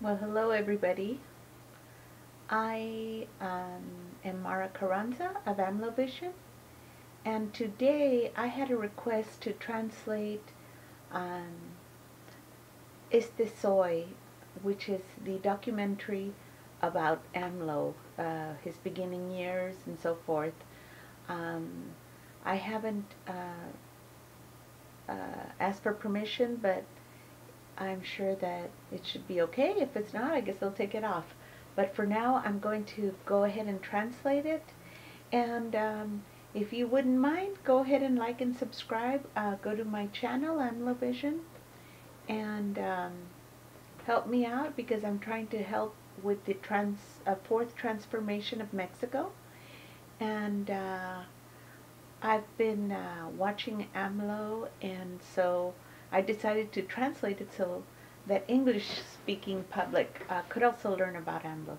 Well, hello everybody. I am Mara Carranza of AMLOVision, and today I had a request to translate Este Soy, which is the documentary about AMLO, his beginning years and so forth. I haven't asked for permission, but I'm sure that it should be okay. If it's not, I guess I'll take it off. But for now, I'm going to go ahead and translate it. And if you wouldn't mind, go ahead and like and subscribe. Go to my channel, AMLOVision, and help me out, because I'm trying to help with the fourth transformation of Mexico. And I've been watching AMLO, and so I decided to translate it so that English-speaking public could also learn about AMLO.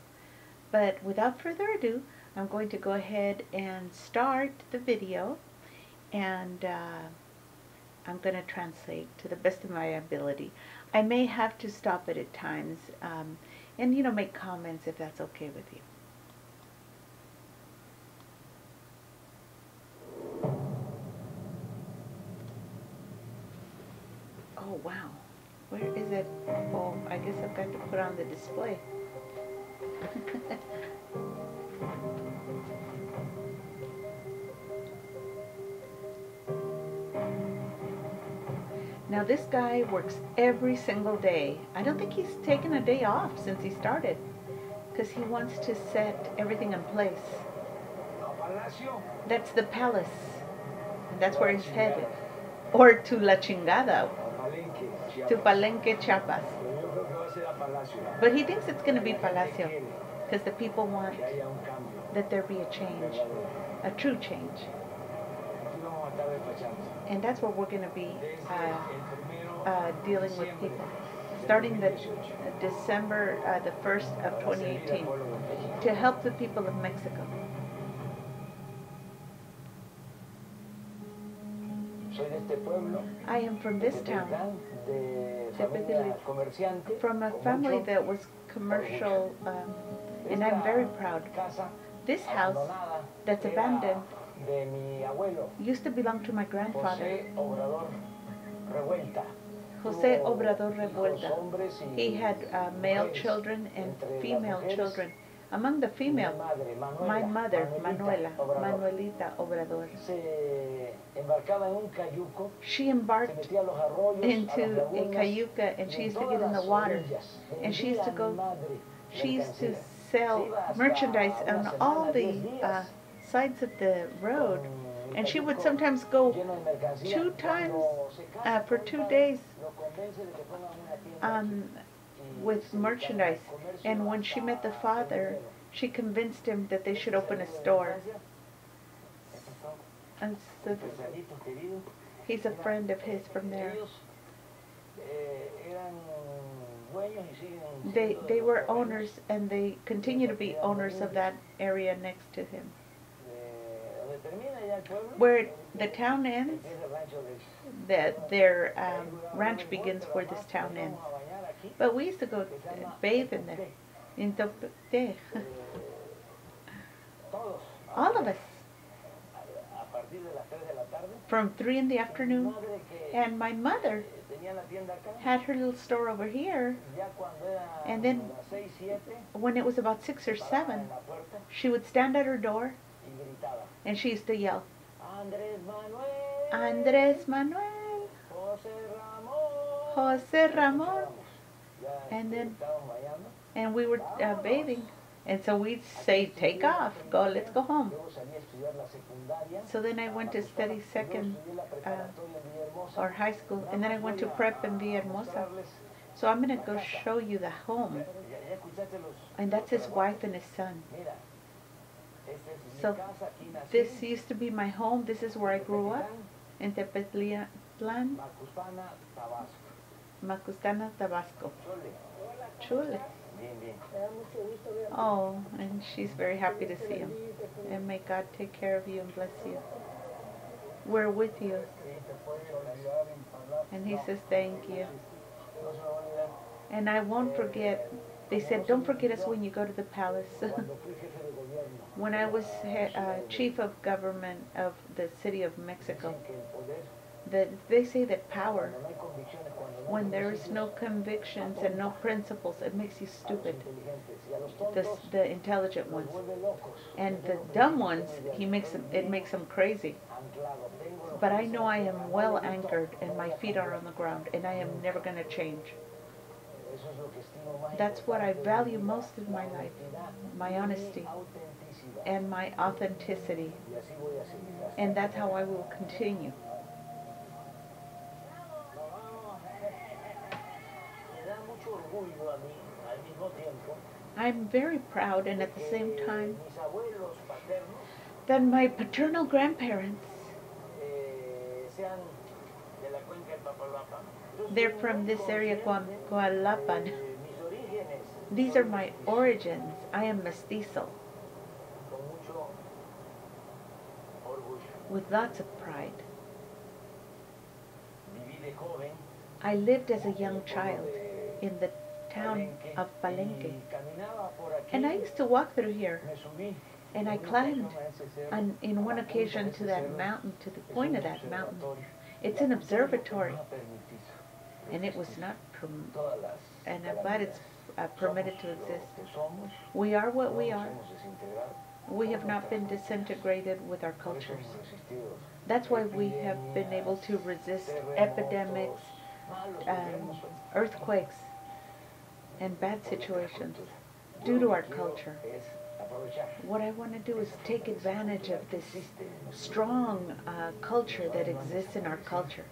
But without further ado, I'm going to go ahead and start the video, and I'm going to translate to the best of my ability. I may have to stop it at times, and, you know, make comments if that's okay with you. Oh, wow. Where is it? Oh, I guess I've got to put on the display. Now, this guy works every single day. I don't think he's taken a day off since he started, because he wants to set everything in place. That's the palace. And that's where he's headed. Or to La Chingada. To Palenque Chiapas. But he thinks it's going to be Palacio, because the people want that there be a change, a true change. And that's where we're going to be dealing with people, starting the December the 1st of 2018, to help the people of Mexico. I am from this town, Tepetlan, from a family that was commercial, and I'm very proud. This house that's abandoned used to belong to my grandfather, José Obrador Revuelta. He had male children and female children. Among the female, my mother, Manuelita Obrador, she embarked into a cayuca, and she used to get in the water, and she used to go, she used to sell merchandise on all the sides of the road, and she would sometimes go 2 times for 2 days with merchandise. And when she met the father, she convinced him that they should open a store. And so he's a friend of his from there. They were owners, and they continue to be owners of that area next to him. Where the town ends, their ranch begins where this town ends. But we used to go bathe in there, in Tepetlan. All of us. From 3 in the afternoon. And my mother had her little store over here. And then when it was about 6 or 7, she would stand at her door and she used to yell, "Andrés Manuel, José Ramón." And then, and we were bathing, and so we'd say, "Take off, go, let's go home." So then I went to study high school, and then I went to prep in Villahermosa. So I'm going to go show you the home, and that's his wife and his son. So this used to be my home. This is where I grew up, in Tepetlan Macustana, Tabasco. Chule. Oh, and she's very happy to see him. And may God take care of you and bless you. We're with you. And he says, "Thank you." And I won't forget, they said, don't forget us when you go to the palace. When I was chief of government of the city of Mexico, they say that power, when there is no convictions and no principles, it makes you stupid. The intelligent ones. And the dumb ones, it makes them crazy. But I know I am well anchored and my feet are on the ground and I am never going to change. That's what I value most in my life, my honesty and my authenticity. And that's how I will continue. I'm very proud and at the same time that my paternal grandparents, they're from this area, Coalapan. These are my origins. I am mestizo. With lots of pride. I lived as a young child in the town of Palenque. And I used to walk through here. And I climbed in one occasion to that mountain, to the point of that mountain. It's an observatory. And it was not permitted. And I'm glad it's permitted to exist. We are what we are. We have not been disintegrated with our cultures. That's why we have been able to resist epidemics, earthquakes, and bad situations due to our culture. What I want to do is take advantage of this strong culture that exists in our culture.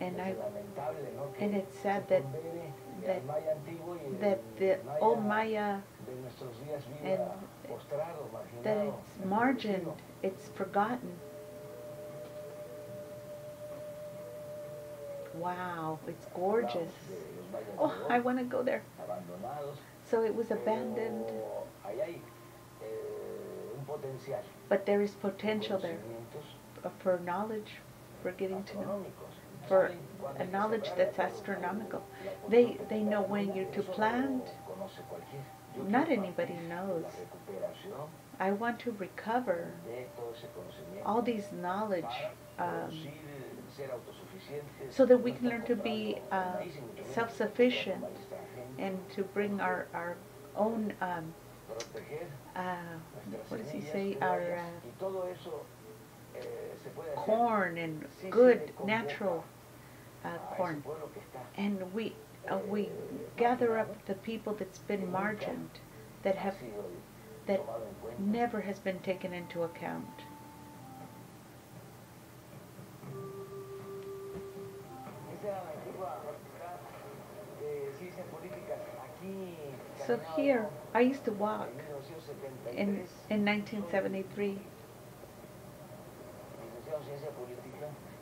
And it's sad that the old Maya, and that it's margined, it's forgotten. Wow, it's gorgeous. Oh, I want to go there. So it was abandoned. But there is potential there for knowledge, for getting to know, for a knowledge that's astronomical. They know when you're to plant. Not anybody knows. I want to recover all these knowledge so that we can learn to be self-sufficient and to bring our own, what does he say, our corn and good natural corn. And we gather up the people that's been margined, that never has been taken into account. So here, I used to walk in 1973,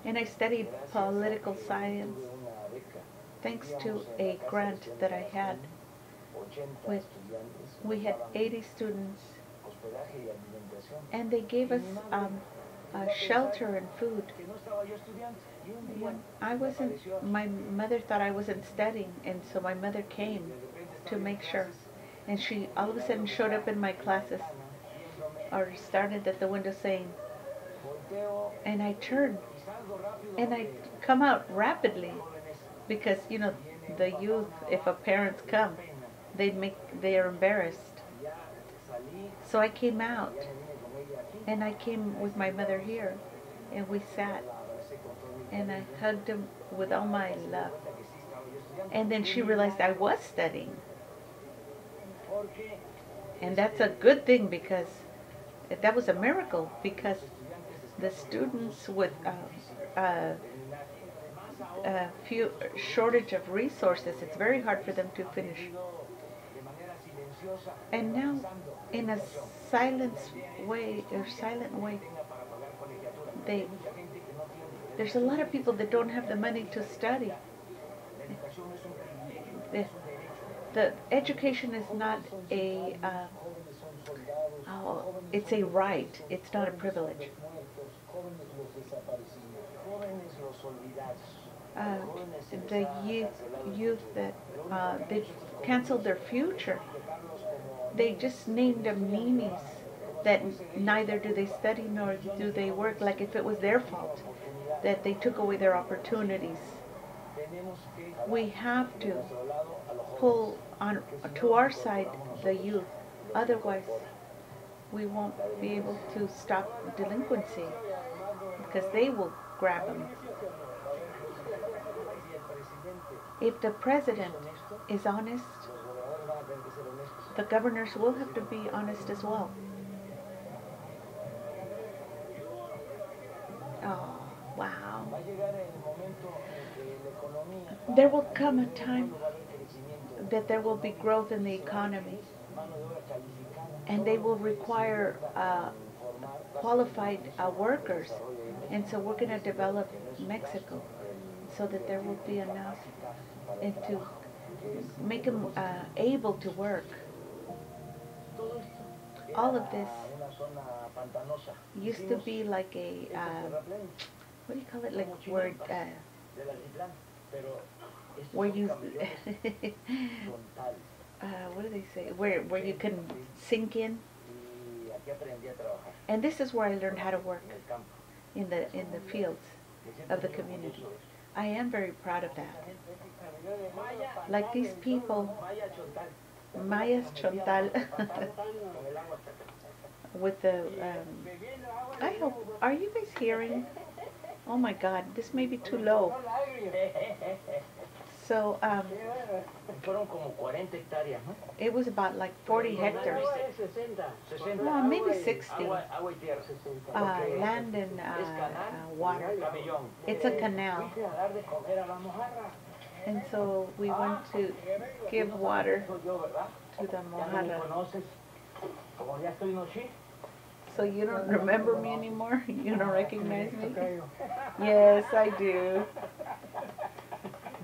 and I studied political science thanks to a grant that I had. We had 80 students, and they gave us shelter and food. When I wasn't, my mother thought I wasn't studying, and so my mother came to make sure, and she all of a sudden showed up in my classes, or started at the window saying, and I turned, and I come out rapidly, because you know the youth, if a parents come, they are embarrassed. So I came out, and I came with my mother here, and we sat, and I hugged him with all my love. And then she realized I was studying. And that's a good thing, because that was a miracle, because the students with a few shortage of resources, it's very hard for them to finish. And now, in a silent way, there's a lot of people that don't have the money to study. The education is not a, it's a right, it's not a privilege. the youth that they canceled their future. They just named them meanies that neither do they study nor do they work, like if it was their fault that they took away their opportunities. We have to pull on to our side the youth, otherwise we won't be able to stop delinquency, because they will grab them. If the president is honest, the governors will have to be honest as well. Oh, wow. There will come a time that there will be growth in the economy, and they will require qualified workers. And so we're going to develop Mexico so that there will be enough and to make them able to work. All of this used to be like a, what do you call it, like word, where you, what do they say, where you can sink in. And this is where I learned how to work, in the fields of the community. I am very proud of that. Like these people, Mayas Chontal, with the, I hope, are you guys hearing? Oh my God, this may be too low. So, it was about like 40 hectares, well, maybe 60, land and water. It's a canal. And so we want to give water to the mojarra. So you don't remember me anymore? You don't recognize me? Yes, I do.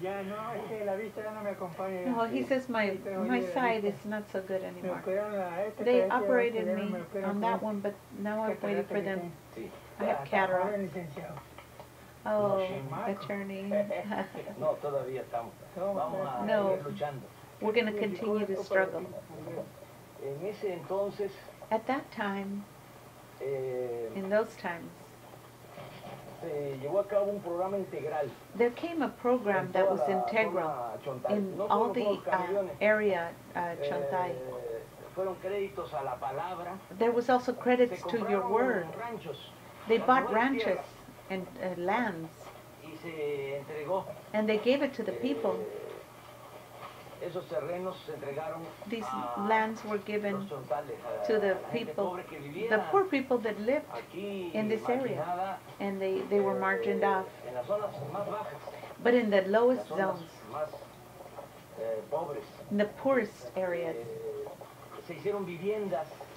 No, he says my side is not so good anymore. They operated me on that one, but now I'm waiting for them. I have cataracts. Oh, attorney. No, we're going to continue to struggle. At that time, in those times, there came a program that was integral in all the area, Chantay. There was also credits to your word. They bought ranches and lands, and they gave it to the people. These lands were given to the people, the poor people that lived in this area, and they were margined off. But in the lowest zones, in the poorest areas,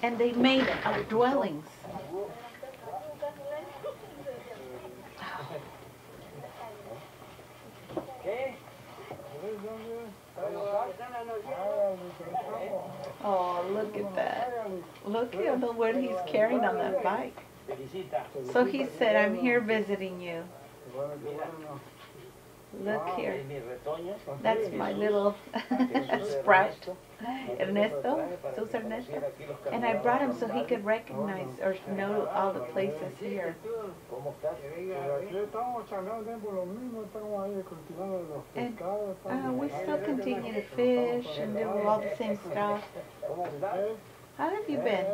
and they made dwellings. Oh, look at that. Look at the what he's carrying on that bike. So he said, I'm here visiting you. Look here. That's my little sprout, Ernesto. Those are Ernesto. And I brought him so he could recognize or know all the places here. And we still continue to fish and do all the same stuff. How have you been?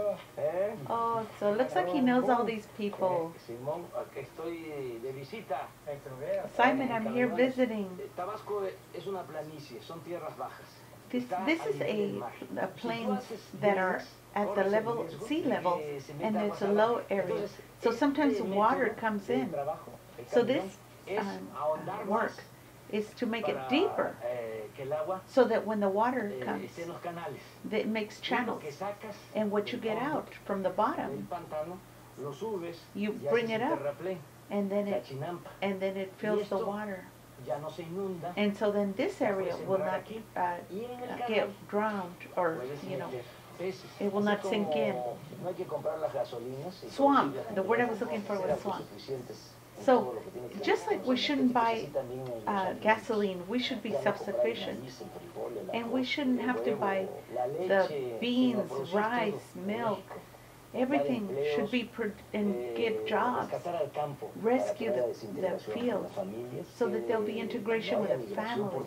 Oh, so it looks like he knows all these people. Simon, I'm here visiting. This is a plains that are at the level, sea level, and there's a low area. So sometimes water comes in. So this work is to make it deeper, so that when the water comes, it makes channels. And what you get out from the bottom, you bring it up, and then it fills the water. And so then this area will not get drowned, or you know, it will not sink in. Swamp. The word I was looking for was swamp. So just like we shouldn't buy gasoline, we should be self-sufficient, and we shouldn't have to buy the beans, rice, milk. Everything should be and give jobs, rescue the field, so that there'll be integration with the families,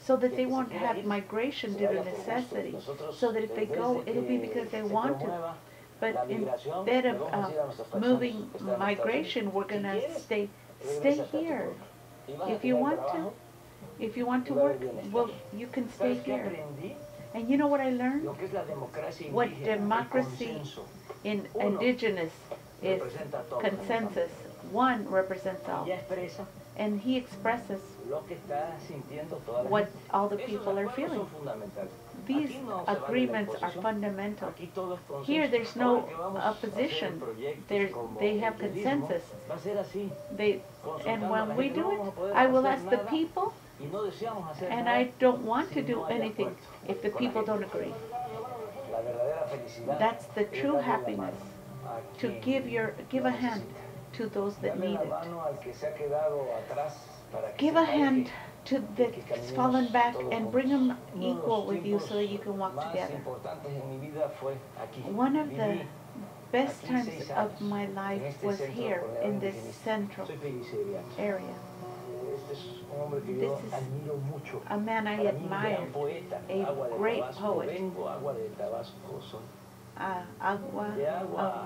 so that they won't have migration due to necessity, so that if they go, it'll be because they want to. But instead of moving migration, we're going to stay here. If you want to, work, well, you can stay here. And you know what I learned? What democracy in indigenous is consensus. One represents all. And he expresses what all the people are feeling. These agreements are fundamental. Here there's no opposition. They have consensus. And when we do it, I will ask the people, and I don't want to do anything if the people don't agree. That's the true happiness, to give a hand to those that need it. Give a hand to the fallen back and bring them equal with you so that you can walk together. One of the best times of my life was here in this central area. This is a man I admire, a great poet.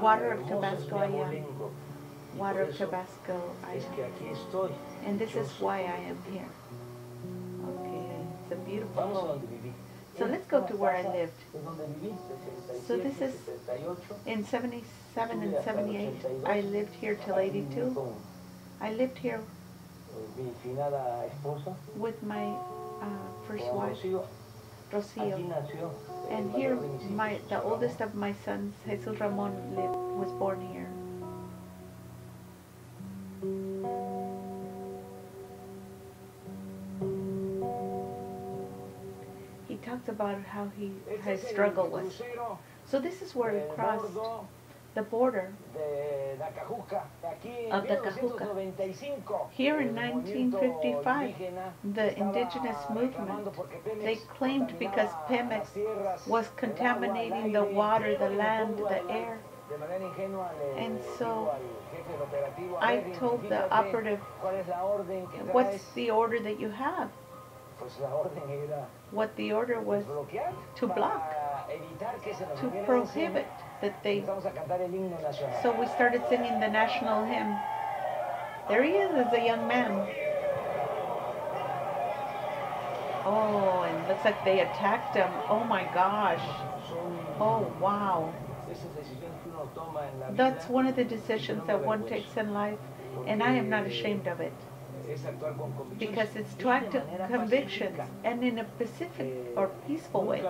Water of Tabasco I am. Water of Tabasco I am. And this is why I am here. Okay, it's a beautiful poem. So let's go to where I lived. So this is in 77 and 78. I lived here till 82. I lived here with my first wife, Rocío. And here, the oldest of my sons, Jesus Ramon, was born here. He talks about how his struggle was. So this is where he crossed the border of the Cajuca. Here in 1955, the indigenous movement, they claimed because Pemex was contaminating the water, the land, the air. And so I told the operative, what's the order that you have? What the order was to block, to prohibit that they... So we started singing the national hymn. There he is as a young man. Oh, and looks like they attacked him. Oh my gosh. Oh, wow. That's one of the decisions that one takes in life, and I am not ashamed of it. Because it's to act to convictions, and in a pacific or peaceful way.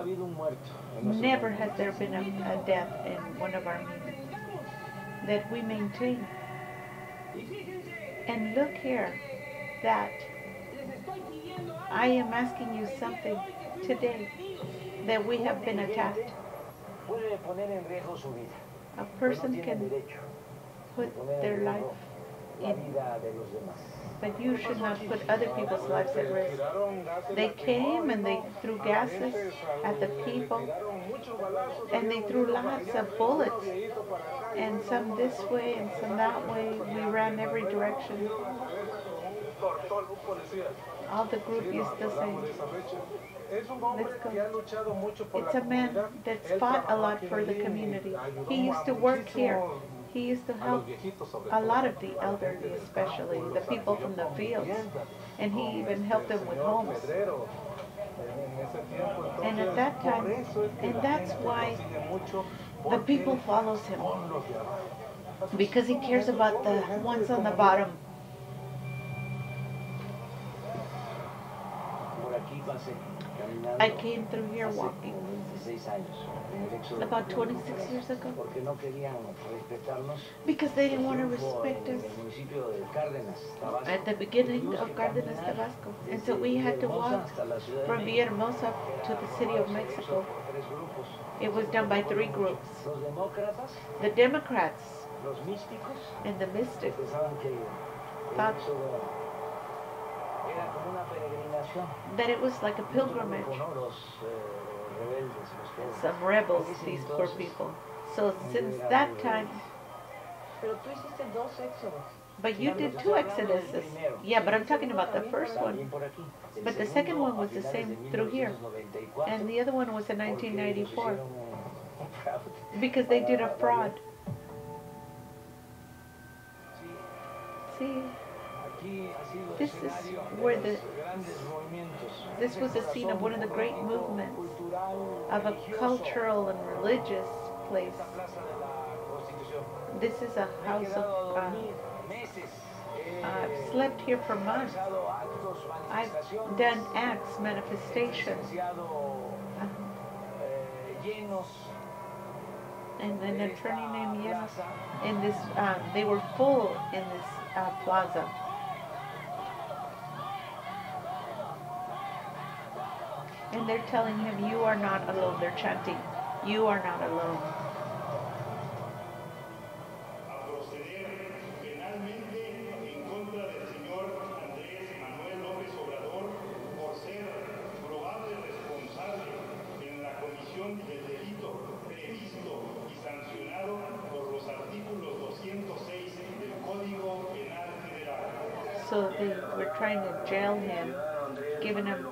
Never has there been a death in one of our meetings that we maintain. And look here, that I am asking you something today, that we have been attacked. A person can put their life in, but you should not put other people's lives at risk. They came and they threw gases at the people, and they threw lots of bullets, and some this way and some that way. We ran every direction. All the group used the same. It's a man that's fought a lot for the community. He used to work here. He used to help a lot of the elderly, especially the people from the fields, and he even helped them with homes. And at that time, and that's why the people follows him, because he cares about the ones on the bottom. I came through here walking about 26 years ago because they didn't want to respect us at the beginning of Cárdenas Tabasco. And so we had to walk from Villahermosa to the city of Mexico. It was done by three groups. The Democrats and the mystics that it was like a pilgrimage of rebels, these poor people. So since that time, but you did two exoduses. Yeah, but I'm talking about the first one. But the second one was the same through here. And the other one was in 1994. Because they did a fraud. See? This is where this was the scene of one of the great movements of a cultural and religious place. This is a house of God. I've slept here for months. I've done acts, manifestations, and an attorney named Yenos. In this, they were full in this plaza. And they're telling him, you are not alone. They're chanting, you are not alone. So they were trying to jail him, giving him.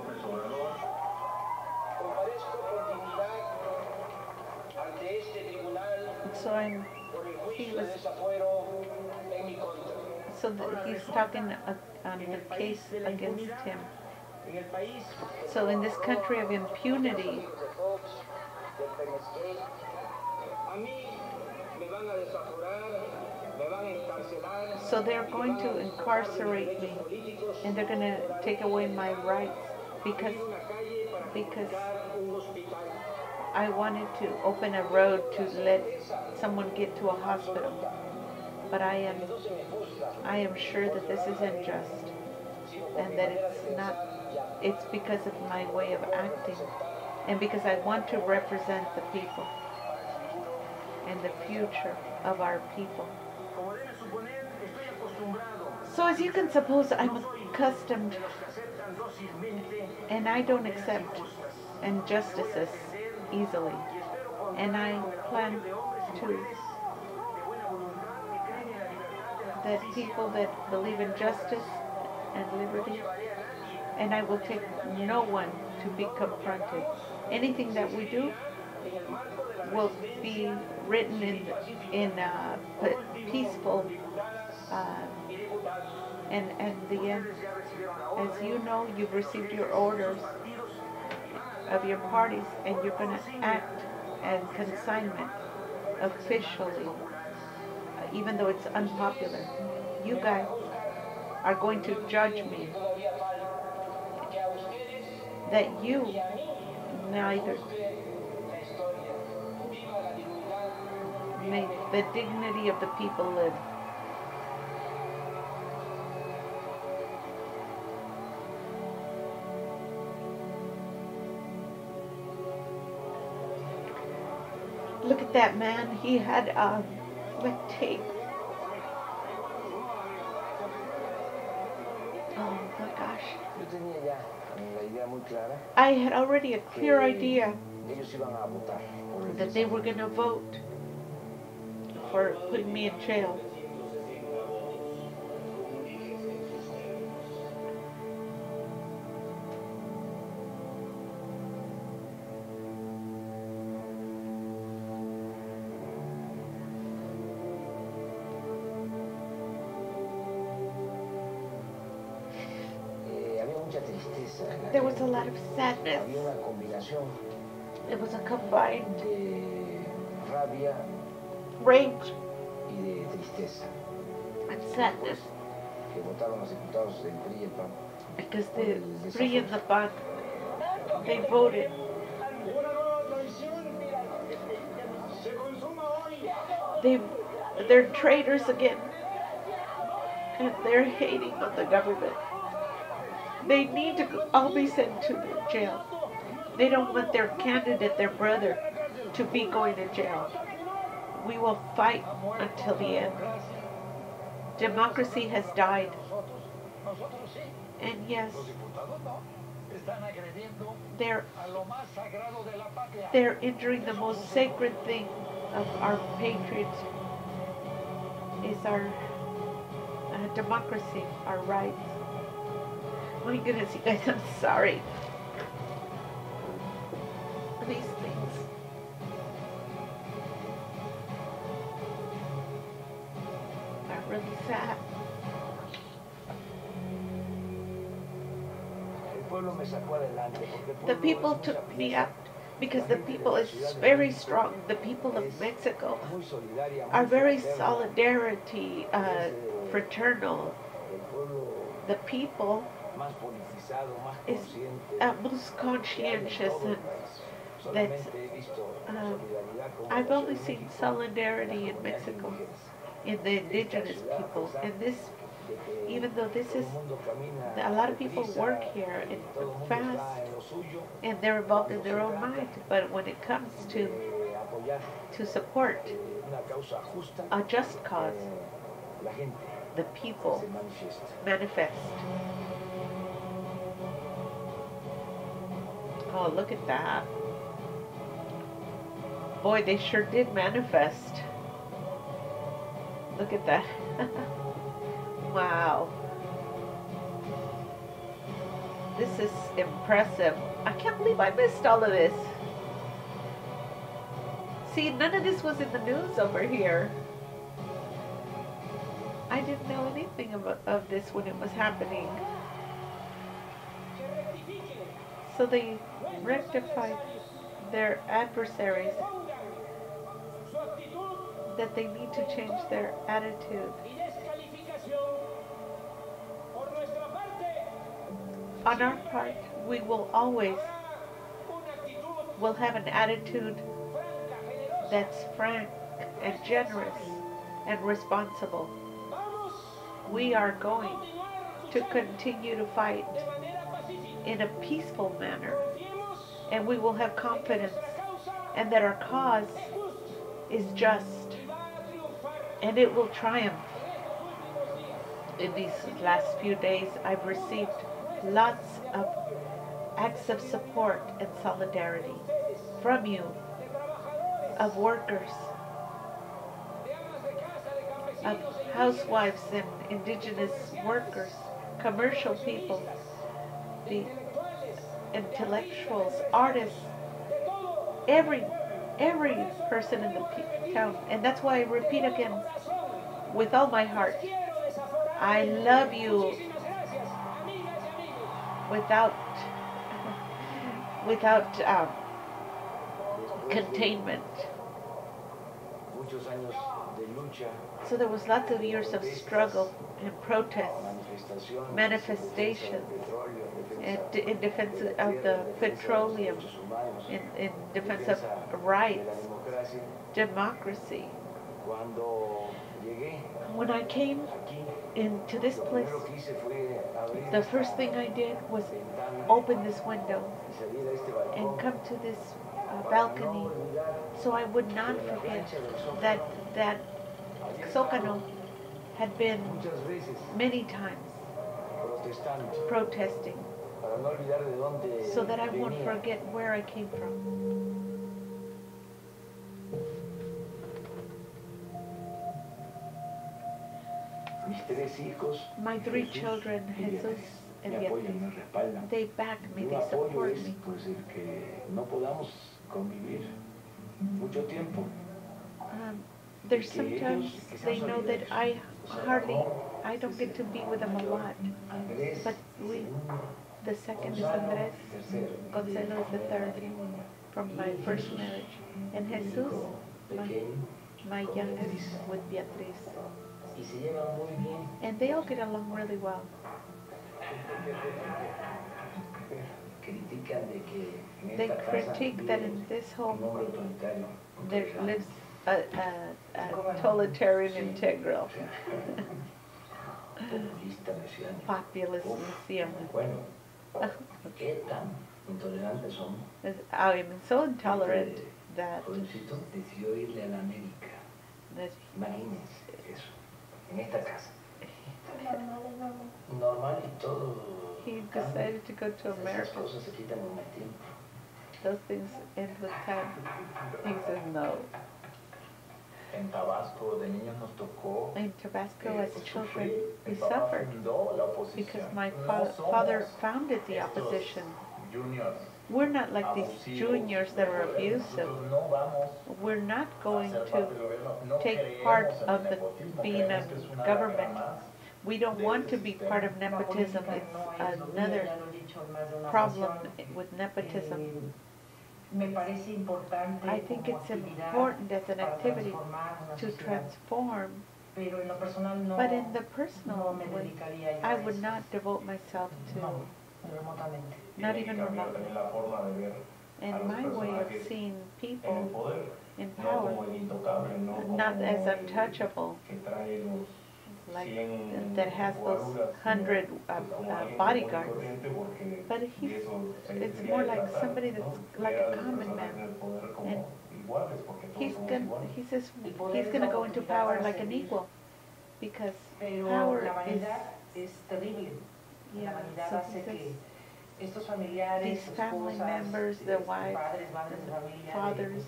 So he's talking on the case against him. So in this country of impunity, so they're going to incarcerate me, and they're going to take away my rights because I wanted to open a road to let someone get to a hospital, but I am sure that this is unjust, and that it's because of my way of acting, and because I want to represent the people and the future of our people. So as you can suppose, I'm accustomed, and I don't accept injustices easily, and I plan to that people that believe in justice and liberty, and I will take no one to be confronted. Anything that we do will be written in peaceful and the end. As you know, you've received your orders of your parties, and you're going to act and consignment officially, even though it's unpopular. You guys are going to judge me, that you neither make the dignity of the people live. Look at that man, he had what tape. Oh my gosh. I had already a clear idea that they were going to vote for putting me in jail. There was a lot of sadness. It was a combined rage and sadness, because the PRI and the PAN, they voted. They're traitors again, and they're hating on the government. They need to all be sent to the jail. They don't want their candidate, their brother, to be going to jail. We will fight until the end. Democracy has died. And yes, they're injuring the most sacred thing of our patriots, is our democracy, our rights. My goodness, you guys, I'm sorry. These things. I'm really sad. The people took me up because the people is very strong. The people of Mexico are very solidarity, fraternal. The people is most conscientious, and that's, I've only seen solidarity in Mexico, in the indigenous peoples, and this, even though this is, a lot of people work here and fast, and they're involved in their own mind, but when it comes to support a just cause, the people manifest. Oh, look at that. Boy, they sure did manifest. Look at that. Wow. This is impressive. I can't believe I missed all of this. See, none of this was in the news over here. I didn't know anything of this when it was happening. So they rectified their adversaries, that they need to change their attitude. On our part, we will always have an attitude that's frank and generous and responsible. We are going to continue to fight in a peaceful manner, and we will have confidence and that our cause is just, and it will triumph. In these last few days, I've received lots of acts of support and solidarity from you, of workers, of housewives and indigenous workers, commercial people, the intellectuals, artists, every person in the town. And that's why I repeat again with all my heart, I love you without containment. So there was lots of years of struggle and protest, manifestations, and in defense of the petroleum, in defense of rights, democracy. When I came into this place, the first thing I did was open this window and come to this balcony, so I would not forget that Zócalo had been many times protesting, so that I won't forget where I came from. My three children, Jesus and Beatriz, they back me, they support me. There's sometimes they know that I don't get to be with them a lot. But the second is Andrés, Gonzalo is the third from my first marriage, and Jesus, my youngest, with Beatriz. And they all get along really well. They critique that in this home there lives a totalitarian integral. Populist museum. I am so intolerant that normal y todo. He decided to go to America. Those things in the time. He said no. In Tabasco, as children, we suffered because my father founded the opposition. We're not like these juniors that are abusive. We're not going to take part of the being a government. We don't want to be part of nepotism. It's another problem with nepotism. I think it's important as an activity to transform, but in the personal way, I would not devote myself to, not even remotely. And my way of seeing people in power, not as untouchable, like that has those 100 bodyguards, but it's more like somebody that's like a common man, and he's gonna go into power like an equal, because power is terrible. Yeah, these family members, their wives, the fathers,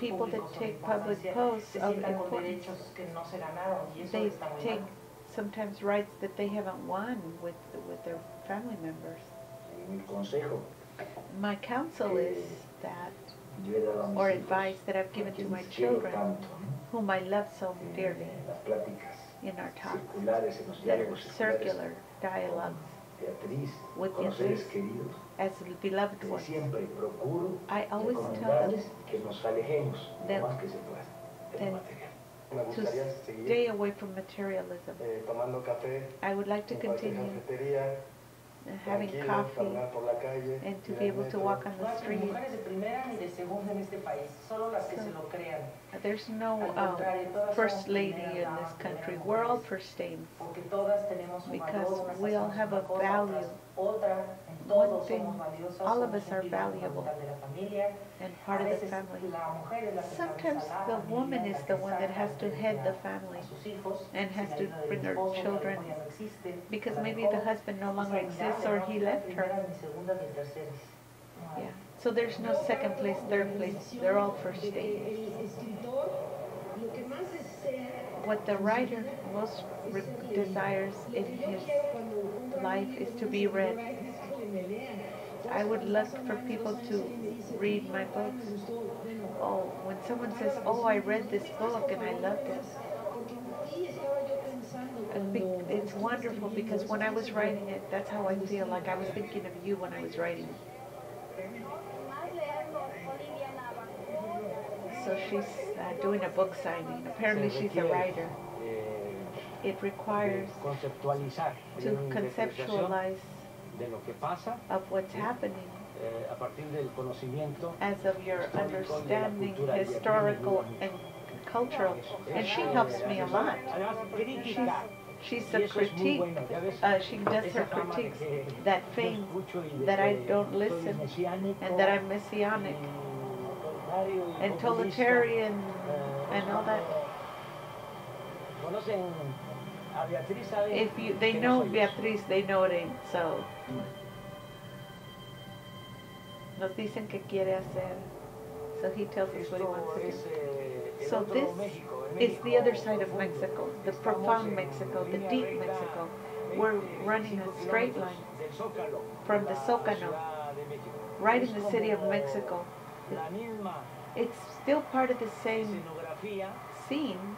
people that take public posts of importance, they take sometimes rights that they haven't won with their family members. My counsel is that, or advice that I've given to my children, whom I love so dearly, in our talks, that are circular dialogues, with the others, as beloved ones. I always tell them that to stay away from materialism. I would like to continue having coffee and to be able to walk on the street. So, there's no first lady in this country. We're all first dames because we all have a value. One thing, all of us are valuable and part of the family. Sometimes the woman is the one that has to head the family and has to bring her children, because maybe the husband no longer exists or he left her. Yeah. So there's no second place, third place. They're all first dames. What the writer most desires in his life is to be read. I would love for people to read my books. Oh, when someone says, oh, I read this book and I loved it. It's wonderful, because when I was writing it, that's how I feel, like I was thinking of you when I was writing it. So she's doing a book signing. Apparently she's a writer. It requires to conceptualize of what's happening as of your understanding, historical and cultural. And she helps me a lot. She's a critique. She does her critiques, that fame, that I don't listen, and that I'm messianic, and totalitarian, and all that. If you, they know Beatriz, they know it ain't so. Nos dicen que quiere hacer. So he tells us what he wants to do. So this is the other side of Mexico, the profound Mexico, the deep Mexico. We're running a straight line from the Zócalo, right in the city of Mexico. It's still part of the same scene.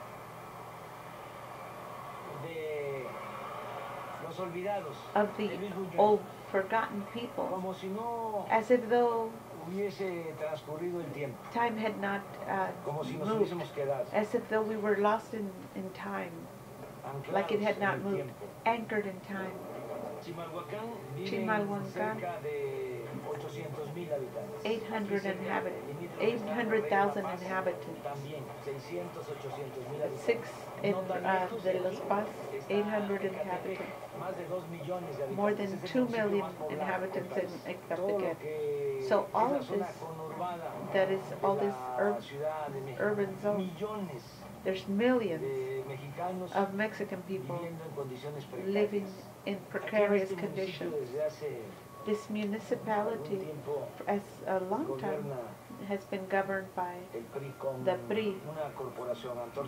Of the old forgotten people, as if though time had not moved, as if though we were lost in time, like it had not moved, anchored in time. Chimalhuacan, 800,000 inhabitants. 6 de Los Paz, 800 inhabitants. More than 2 million inhabitants in Ecatepec. So all of this, that is all this urban zone, There's millions of Mexican people living in precarious conditions. This municipality, as a long time, has been governed by the PRI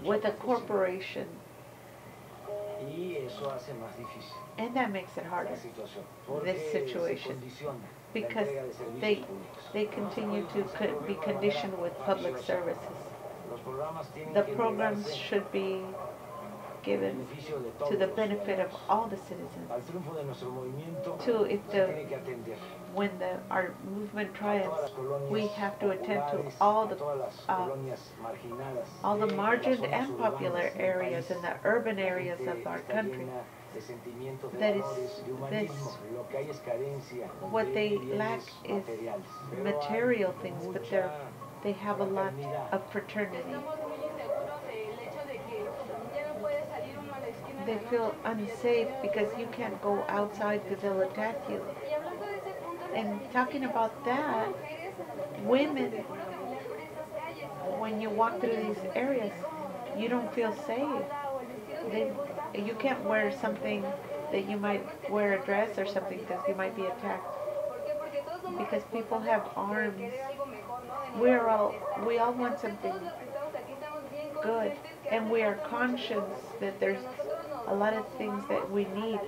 with a corporation, and that makes it harder, this situation, because they continue to be conditioned with public services. The programs should be given to the benefit of all the citizens. When our movement triumphs, we have to attend to all the margined and popular areas and the urban areas of our country. That is this. What they lack is material things, but they have a lot of fraternity. They feel unsafe because you can't go outside because they'll attack you. And talking about that, women, when you walk through these areas, you don't feel safe. You can't wear something that you might wear a dress or something because you might be attacked. Because people have arms. We all want something good, and we are conscious that there's a lot of things that we need,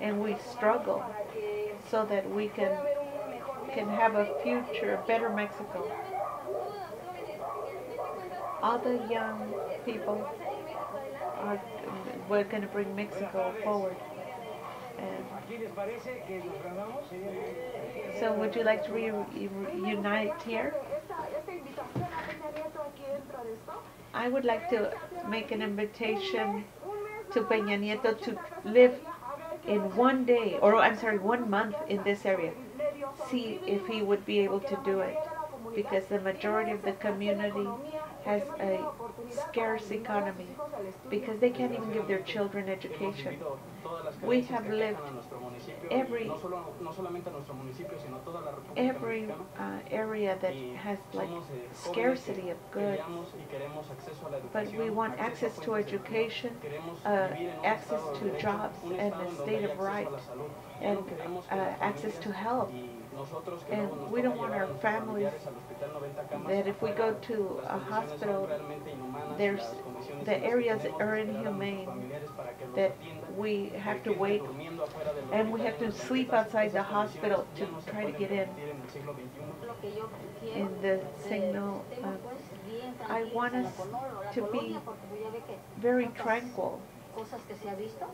and we struggle so that we can have a future, a better Mexico. All the young people we're going to bring Mexico forward. And so would you like to reunite here? I would like to make an invitation to Peña Nieto to live in 1 day, or I'm sorry, 1 month in this area. See if he would be able to do it, because the majority of the community has a scarce economy, because they can't even give their children education. We have lived every area that has like scarcity of goods, but we want access to education, access to jobs and a state of right, and access to health. And we don't want our families that if we go to a hospital, the areas are inhumane, that we have to wait and we have to sleep outside the hospital to try to get in the signal. I want us to be very tranquil,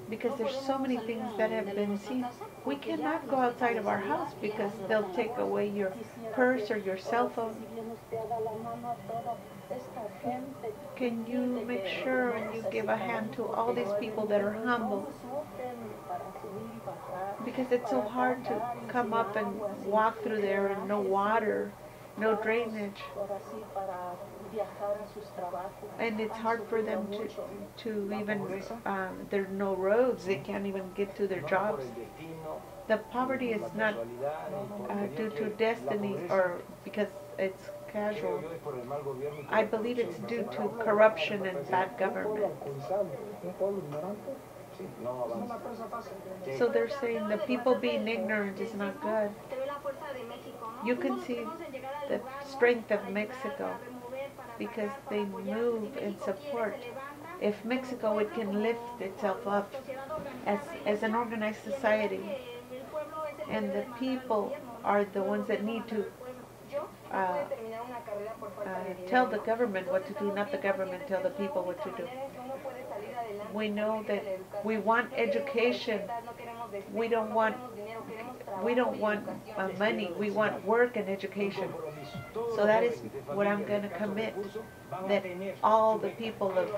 because there's so many things that have been seen. We cannot go outside of our house because they'll take away your purse or your cell phone. Can you make sure and you give a hand to all these people that are humble? Because it's so hard to come up and walk through there and no water, no drainage. And it's hard for them to even, there are no roads, they can't even get to their jobs. The poverty is not due to destiny or because it's casual. I believe it's due to corruption and bad government. So they're saying the people being ignorant is not good. You can see the strength of Mexico, because they move and support. If Mexico, it can lift itself up as an organized society, and the people are the ones that need to tell the government what to do, not the government tell the people what to do. We know that we want education. We don't want money. We want work and education. So that is what I'm going to commit, that all the people of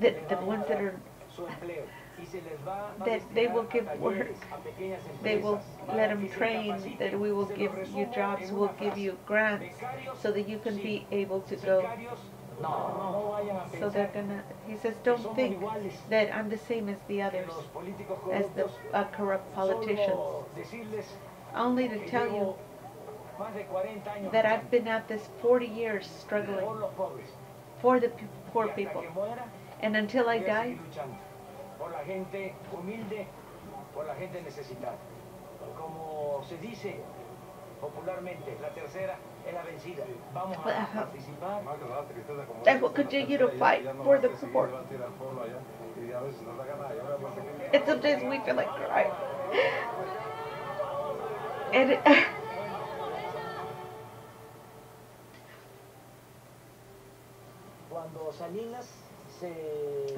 the ones that are that they will give work, they will let them train, that we will give you jobs, we'll give you grants, so that you can be able to go. So they're gonna, he says, don't think that I'm the same as the others, as the corrupt politicians. Only to tell you that I've been at this 40 years struggling for the poor people. And until I die, I will continue to fight for the poor. And sometimes we feel like crying. And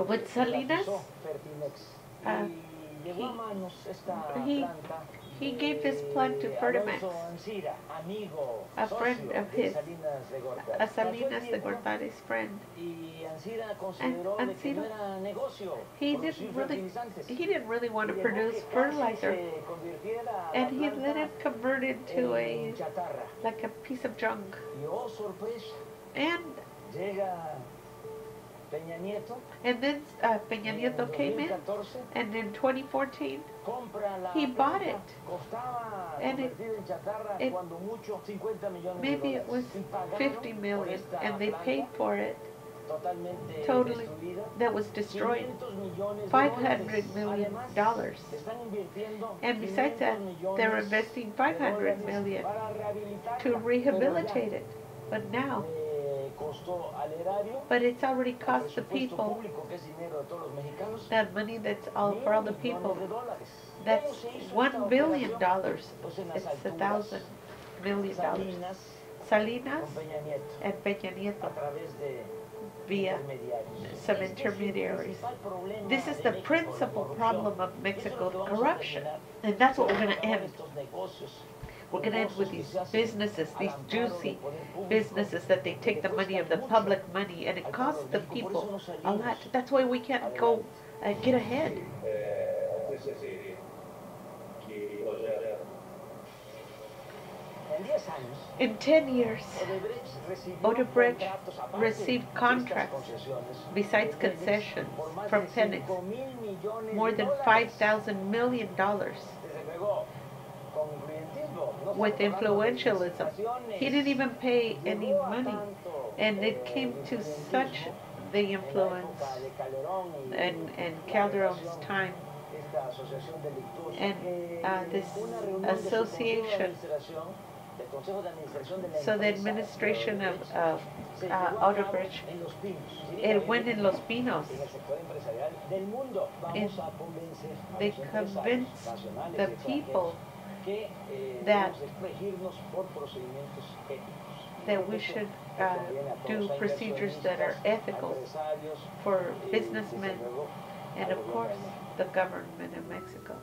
with Salinas, he gave his plant to Fertimax, a friend of his, a Salinas de Gortari's friend. And Ancira, he didn't really want to produce fertilizer, and he let it convert into like a piece of junk. And then Peña Nieto came in, and in 2014 he bought it, and maybe it was $50 million, and they paid for it. Totally, that was destroyed, $500 million. And besides that, they're investing $500 million to rehabilitate it. But now, but it's already cost the people, that money that's all for all the people, that's $1 billion, it's $1,000 million. Salinas and Peña Nieto via some intermediaries. This is the principal problem of Mexico's corruption, and that's what we're going to end. We're going to end with these businesses, these juicy businesses that they take the money of the public money, and it costs the people a lot. That's why we can't go get ahead. In 10 years, Odebrecht received contracts, besides concessions, from Pemex, more than $5,000 million. With influentialism, he didn't even pay any money, and it came to such the influence and Calderon's time, and this association. So the administration of Odebrecht, it went in Los Pinos. And they convinced the people that we should do procedures that are ethical for businessmen and, of course, the government of Mexico.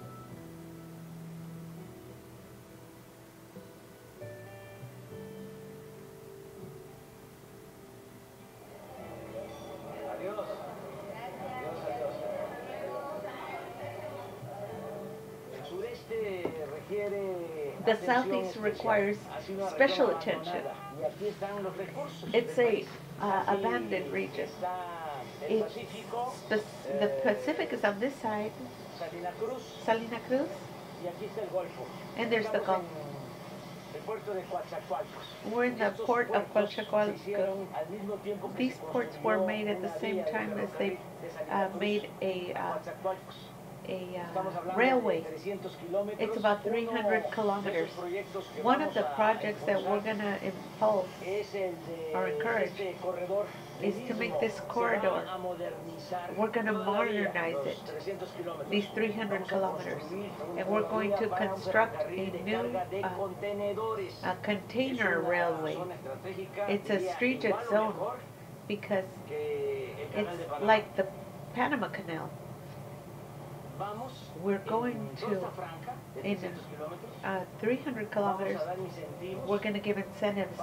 The Southeast requires special attention. It's an abandoned region. It's the Pacific is on this side, Salina Cruz, and there's the Gulf. We're in the port of Coatzacoalcos. These ports were made at the same time as they made a railway. It's about 300 kilometers. One of the projects that we're going to impulse or encourage is to make this corridor. We're going to modernize it, these 300 kilometers, and we're going to construct a new container railway. It's a strategic zone because it's like the Panama Canal. We're going to, in 300 kilometers, we're going to give incentives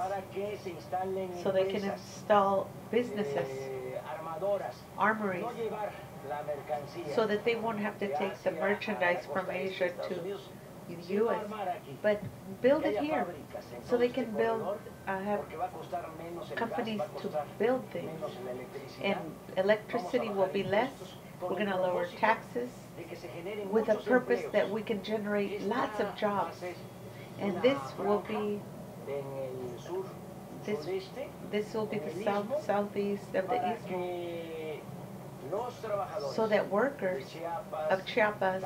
so they can install businesses, armories, so that they won't have to take the merchandise from Asia to the U.S., but build it here so they can build, have companies to build things, and electricity will be less. We're going to lower taxes with a purpose that we can generate lots of jobs. And this will be en el sur, sureste, this will be the southeast of the east, so that workers of Chiapas,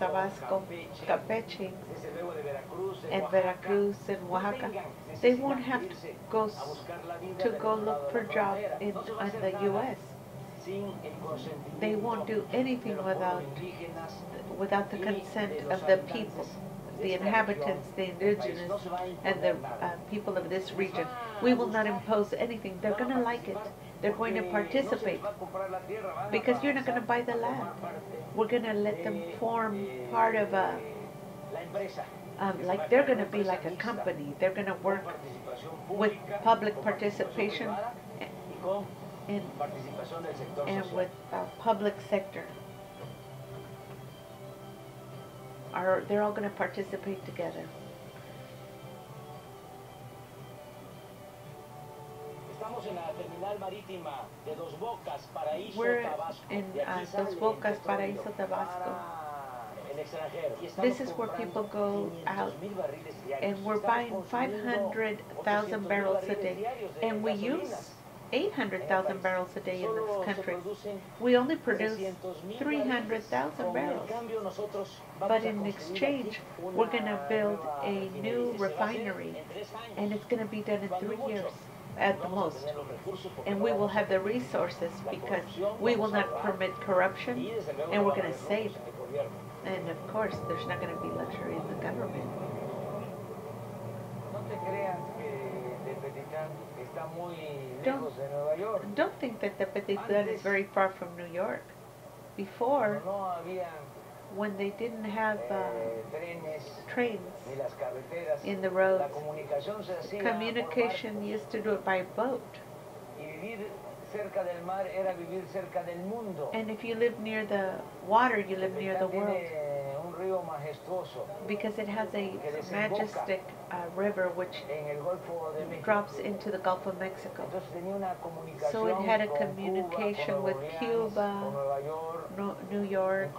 Tabasco, Campeche, and Veracruz and Oaxaca, they won't have to go look for jobs in the U.S. They won't do anything without the consent of the people, the inhabitants, the indigenous, and the people of this region. We will not impose anything. They're going to like it. They're going to participate because you're not going to buy the land. We're going to let them form part of a, like they're going to be like a company. They're going to work with public participation and with public sector. They're all going to participate together. We're in Dos Bocas, Paraíso, Tabasco. This is where people go out, and we're buying 500,000 barrels a day, and we use 800,000 barrels a day in this country. We only produce 300,000 barrels. But in exchange, we're going to build a new refinery, and it's going to be done in 3 years at the most. And we will have the resources because we will not permit corruption, and we're going to save. And of course, there's not going to be luxury in the government. Don't think that Tepetlan is very far from New York. Before, when they didn't have trains in the roads, communication used to do it by boat. And if you live near the water, you live near the world. Because it has a majestic river which drops into the Gulf of Mexico. So it had a communication with Cuba, New York,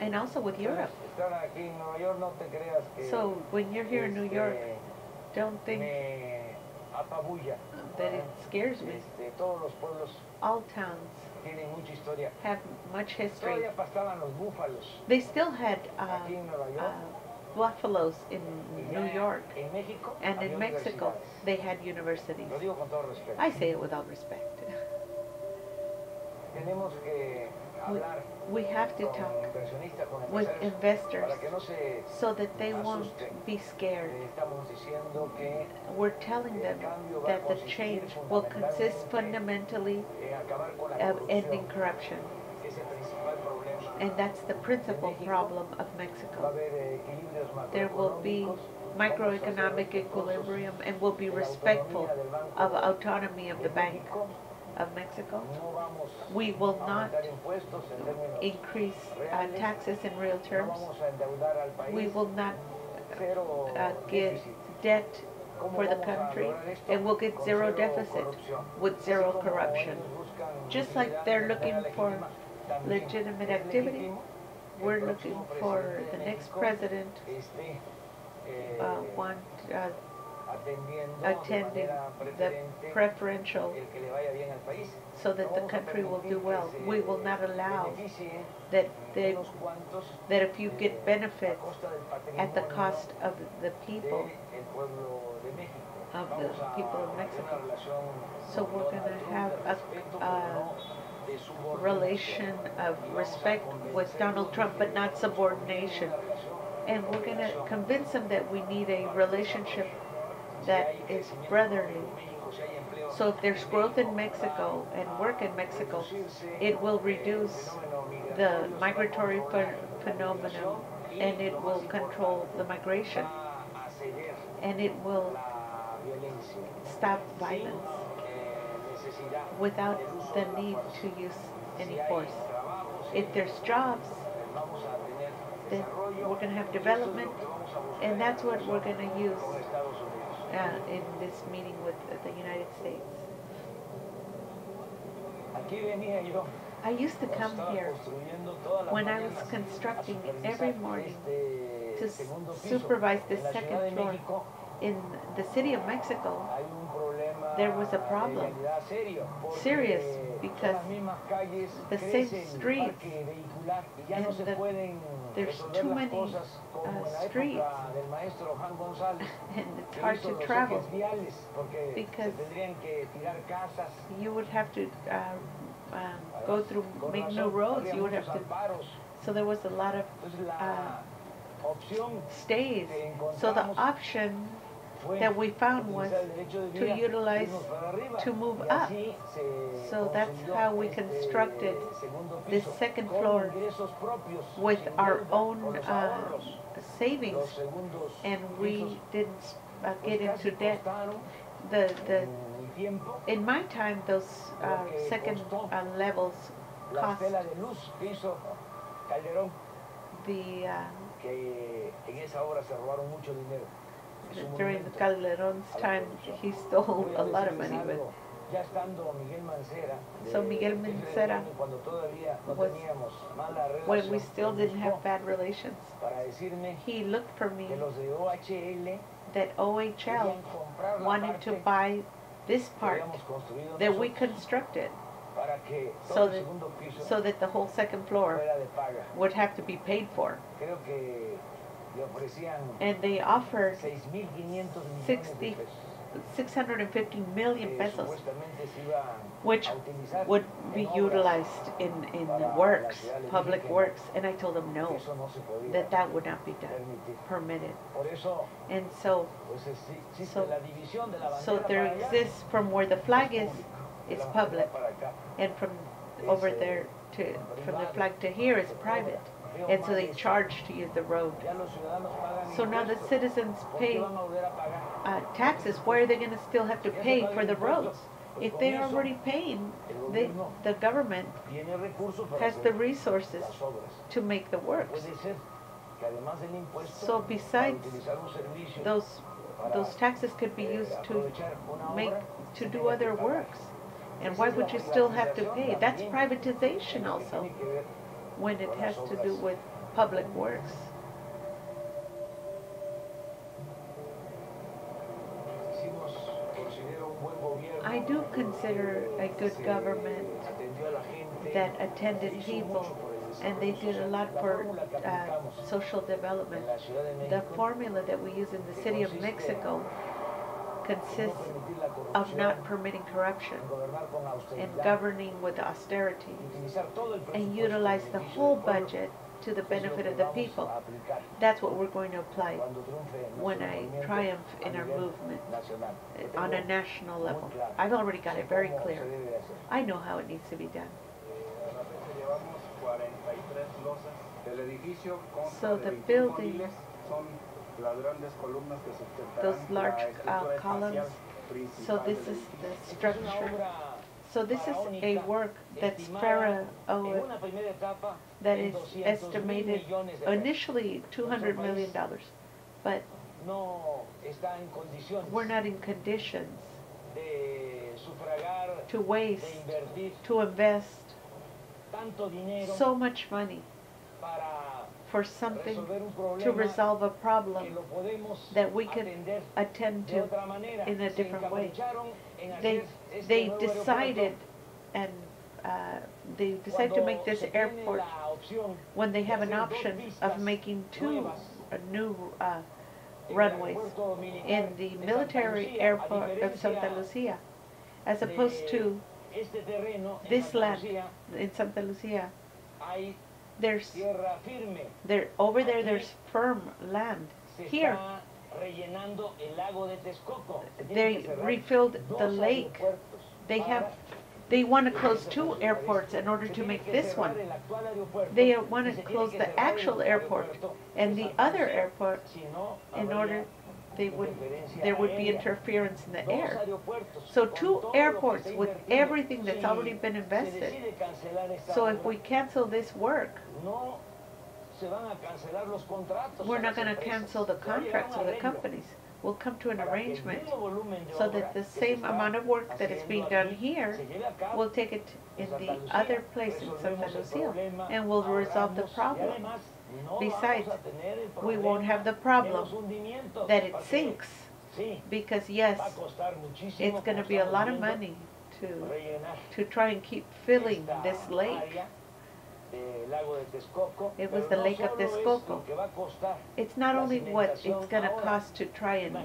and also with Europe. So when you're here in New York, don't think that it scares me. All towns have much history. They still had buffaloes in New York, and in Mexico they had universities. I say it with all respect. We have to talk with investors so that they won't be scared. We're telling them that the change will consist fundamentally of ending corruption. And that's the principal problem of Mexico. There will be microeconomic equilibrium, and we'll be respectful of autonomy of the Bank of Mexico. We will not increase taxes in real terms. We will not give debt for the country, and we'll get zero deficit with zero corruption. Just like they're looking for legitimate activity, we're looking for the next president attending the preferential so that the country will do well. We will not allow that if you get benefits at the cost of the people of Mexico. So we're going to have a relation of respect with Donald Trump, but not subordination. And we're going to convince them that we need a relationship that is brotherly. So if there's growth in Mexico and work in Mexico, it will reduce the migratory phenomenon, and it will control the migration, and it will stop violence without the need to use any force. If there's jobs, then we're going to have development, and that's what we're going to use in this meeting with the United States. I used to come here when I was constructing every morning to supervise the second floor in the city of Mexico, there was a problem, serious, because the same streets, and there's too many streets, and it's hard to travel, because you would have to go through, make new roads, you would have to, so there was a lot of stays, so the option that we found was to utilize, to move up. So that's how we constructed this second floor with our own savings, and we didn't get into debt. In my time, those second levels cost the... During Calderón's time, he stole a lot of money. But so Miguel Mancera was, when we still didn't have bad relations, he looked for me that OHL wanted to buy this part that we constructed, so that the whole second floor would have to be paid for. And they offered 650 million pesos, which would be utilized in the works, public works. And I told them no, that would not be done, permitted. And so there exists, from where the flag is public, and from over there to, from the flag to here, is private. And so they charge to use the road. So now the citizens pay taxes. Why are they going to still have to pay for the roads? If they're already paying, the government has the resources to make the works. So besides, those taxes could be used to do other works. And why would you still have to pay? That's privatization also, when it has to do with public works. I do consider a good government that attended people, and they did a lot for social development. The formula that we use in the City of Mexico consists of not permitting corruption and governing with austerity, and utilize the whole budget to the benefit of the people. That's what we're going to apply when I triumph in our movement on a national level. I've already got it very clear. I know how it needs to be done. So the building, those large columns, so this is the structure. So this is a work that's pharaoh, that is estimated initially $200 million, but we're not in conditions to waste, to invest so much money for something to resolve a problem that we can attend to in a different way. They decided, and they decided to make this airport when they have an option of making two new runways in the military airport of Santa Lucia, as opposed to this land in Santa Lucia. Over there there's firm land. Here they refilled the lake. They want to close two airports in order to make this one. They want to close the actual airport and the other airport in order, there would be interference in the air. So two airports with everything that's already been invested. So if we cancel this work, we're not going to cancel the contracts with the companies. We'll come to an arrangement so that the same amount of work that is being done here, we'll take it in the other place in Santa Lucia, and we'll resolve the problem. Besides, we won't have the problem that it sinks. Because yes, it's going to be a lot of money to try and keep filling this lake. It was the Lake of Texcoco. It's not only what it's going to cost to try and,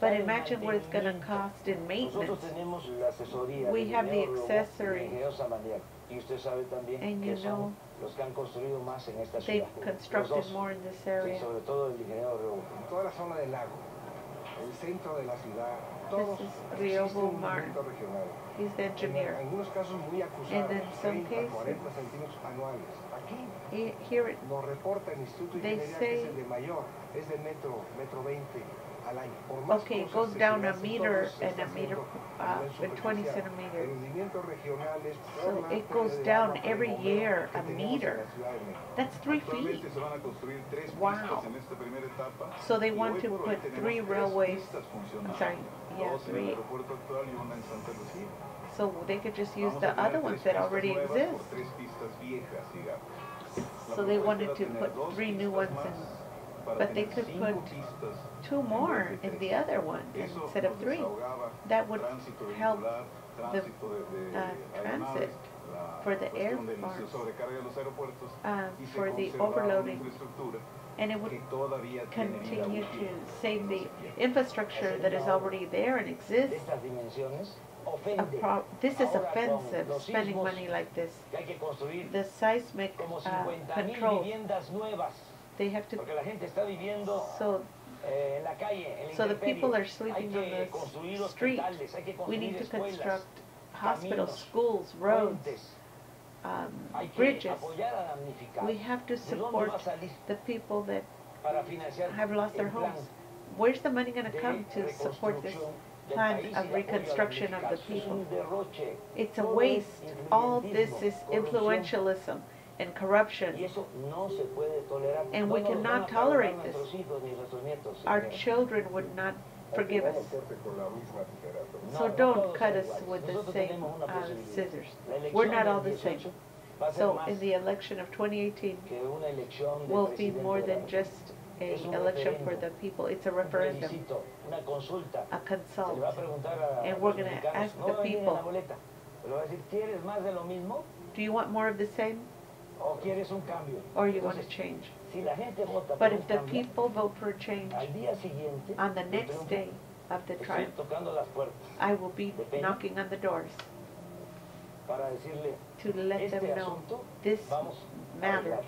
but imagine what it's going to cost in maintenance. We have the accessory, and you know, they've constructed more in this area. This is Riobo Mar. He's the engineer. And in some cases, here it, they say, okay, it goes down a meter and a meter, 20 centimeters. So it goes down every year a meter. That's 3 feet. Wow. So they want to put three railways, I'm sorry, yeah, three. So they could just use the other ones that already exist. So they wanted to put three new ones in. But they could put two more in the other one instead of three. That would help the transit for the airports, for the overloading, and it would continue to save the infrastructure that is already there and exists. This is offensive, spending money like this. The seismic control. They have to, so the people are sleeping on the street. We need to construct hospitals, schools, roads, bridges. We have to support the people that have lost their homes. Where's the money going to come to support this plan of reconstruction of the people? It's a waste. All this is influentialism and corruption, and we cannot tolerate this. Our children would not forgive us. So don't cut us with the same scissors. We're not all the same. So in the election of 2018 will be more than just an election for the people. It's a referendum, a consult, and we're going to ask the people, do you want more of the same? Or you want to change. But if the people vote for a change, on the next day of the trial, I will be knocking on the doors to let them know this matter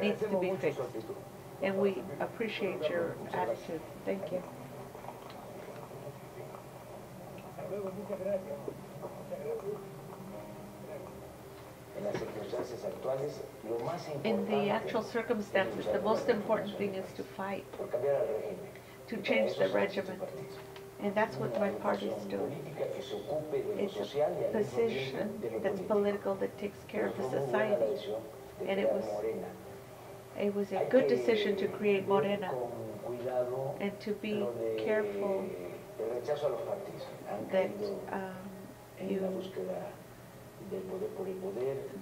needs to be fixed. And we appreciate your attitude. Thank you. In the actual circumstances, the most important thing is to fight, to change the regiment. And that's what my party is doing. It's a position that's political, that takes care of the society. And it was a good decision to create Morena and to be careful that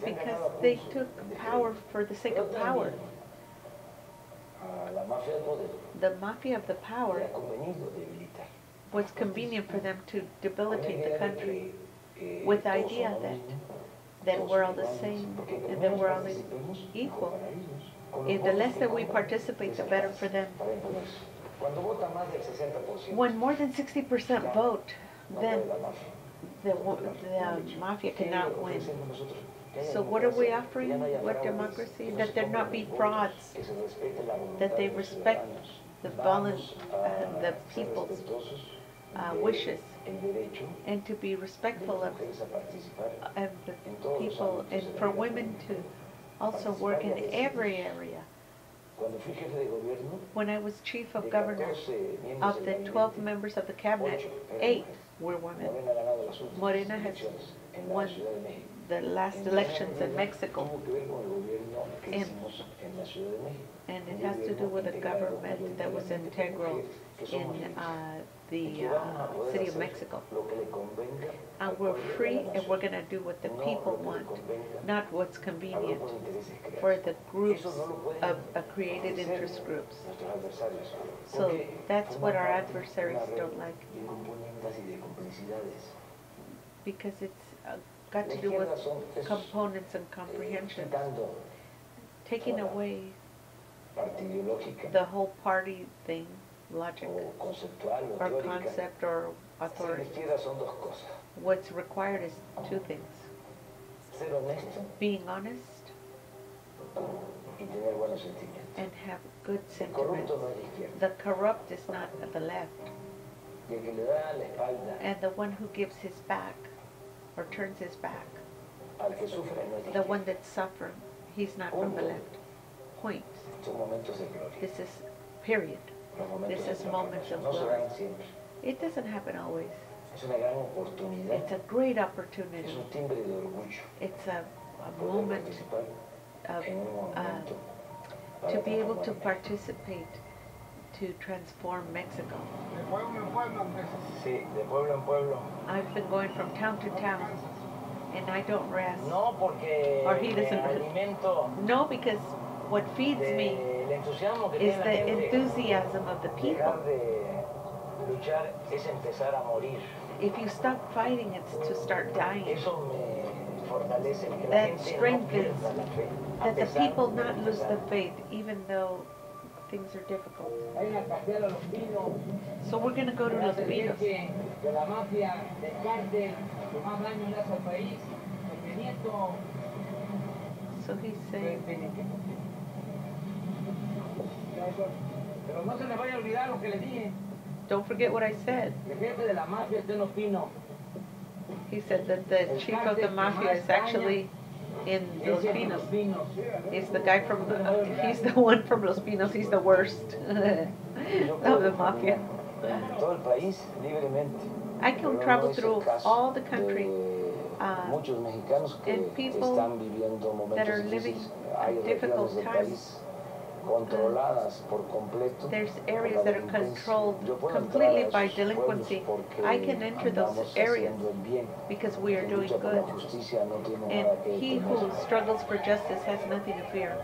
because they took power for the sake of power. The mafia of the power was convenient for them to debilitate the country with the idea that we're all the same and that we're all equal. The less that we participate, the better for them. When more than 60% vote, then the mafia cannot win. So what are we offering with democracy? That there not be frauds, that they respect the people's wishes, and to be respectful of the people, and for women to also work in every area. When I was chief of governor, of the 12 members of the cabinet, 8 were women. Morena has won the last elections in Mexico, and it has to do with a government that was integral in the city of Mexico. We're free and we're going to do what the people want, not what's convenient for the groups of created interest groups. So that's what our adversaries don't like, because it's got to do with components and comprehension, taking away the whole party thing, logic, or concept, or authority. What's required is two things: being honest and have good sentiments. The corrupt is not at the left, and the one who gives his back or turns his back, the one that's suffering, he's not from the left. Point. This is period. This is moments of glory. It doesn't happen always. It's a great opportunity. It's a moment of, to be able to participate, to transform Mexico. I've been going from town to town, and I don't rest. Or he doesn't rest. No, because what feeds me is the enthusiasm of the people. If you stop fighting, it's to start dying. That strengthens, that the people not lose the faith, even though things are difficult. So we're going to go to Los Pinos. So he's saying, don't forget what I said. He said that the chief of the mafia is actually in Los Pinos. He's the guy from, he's the one from Los Pinos, he's the worst of the mafia. I can travel through all the country, and people that are living difficult times. There's areas that are controlled completely by delinquency. I can enter those areas because we are doing good. And he who struggles for justice has nothing to fear.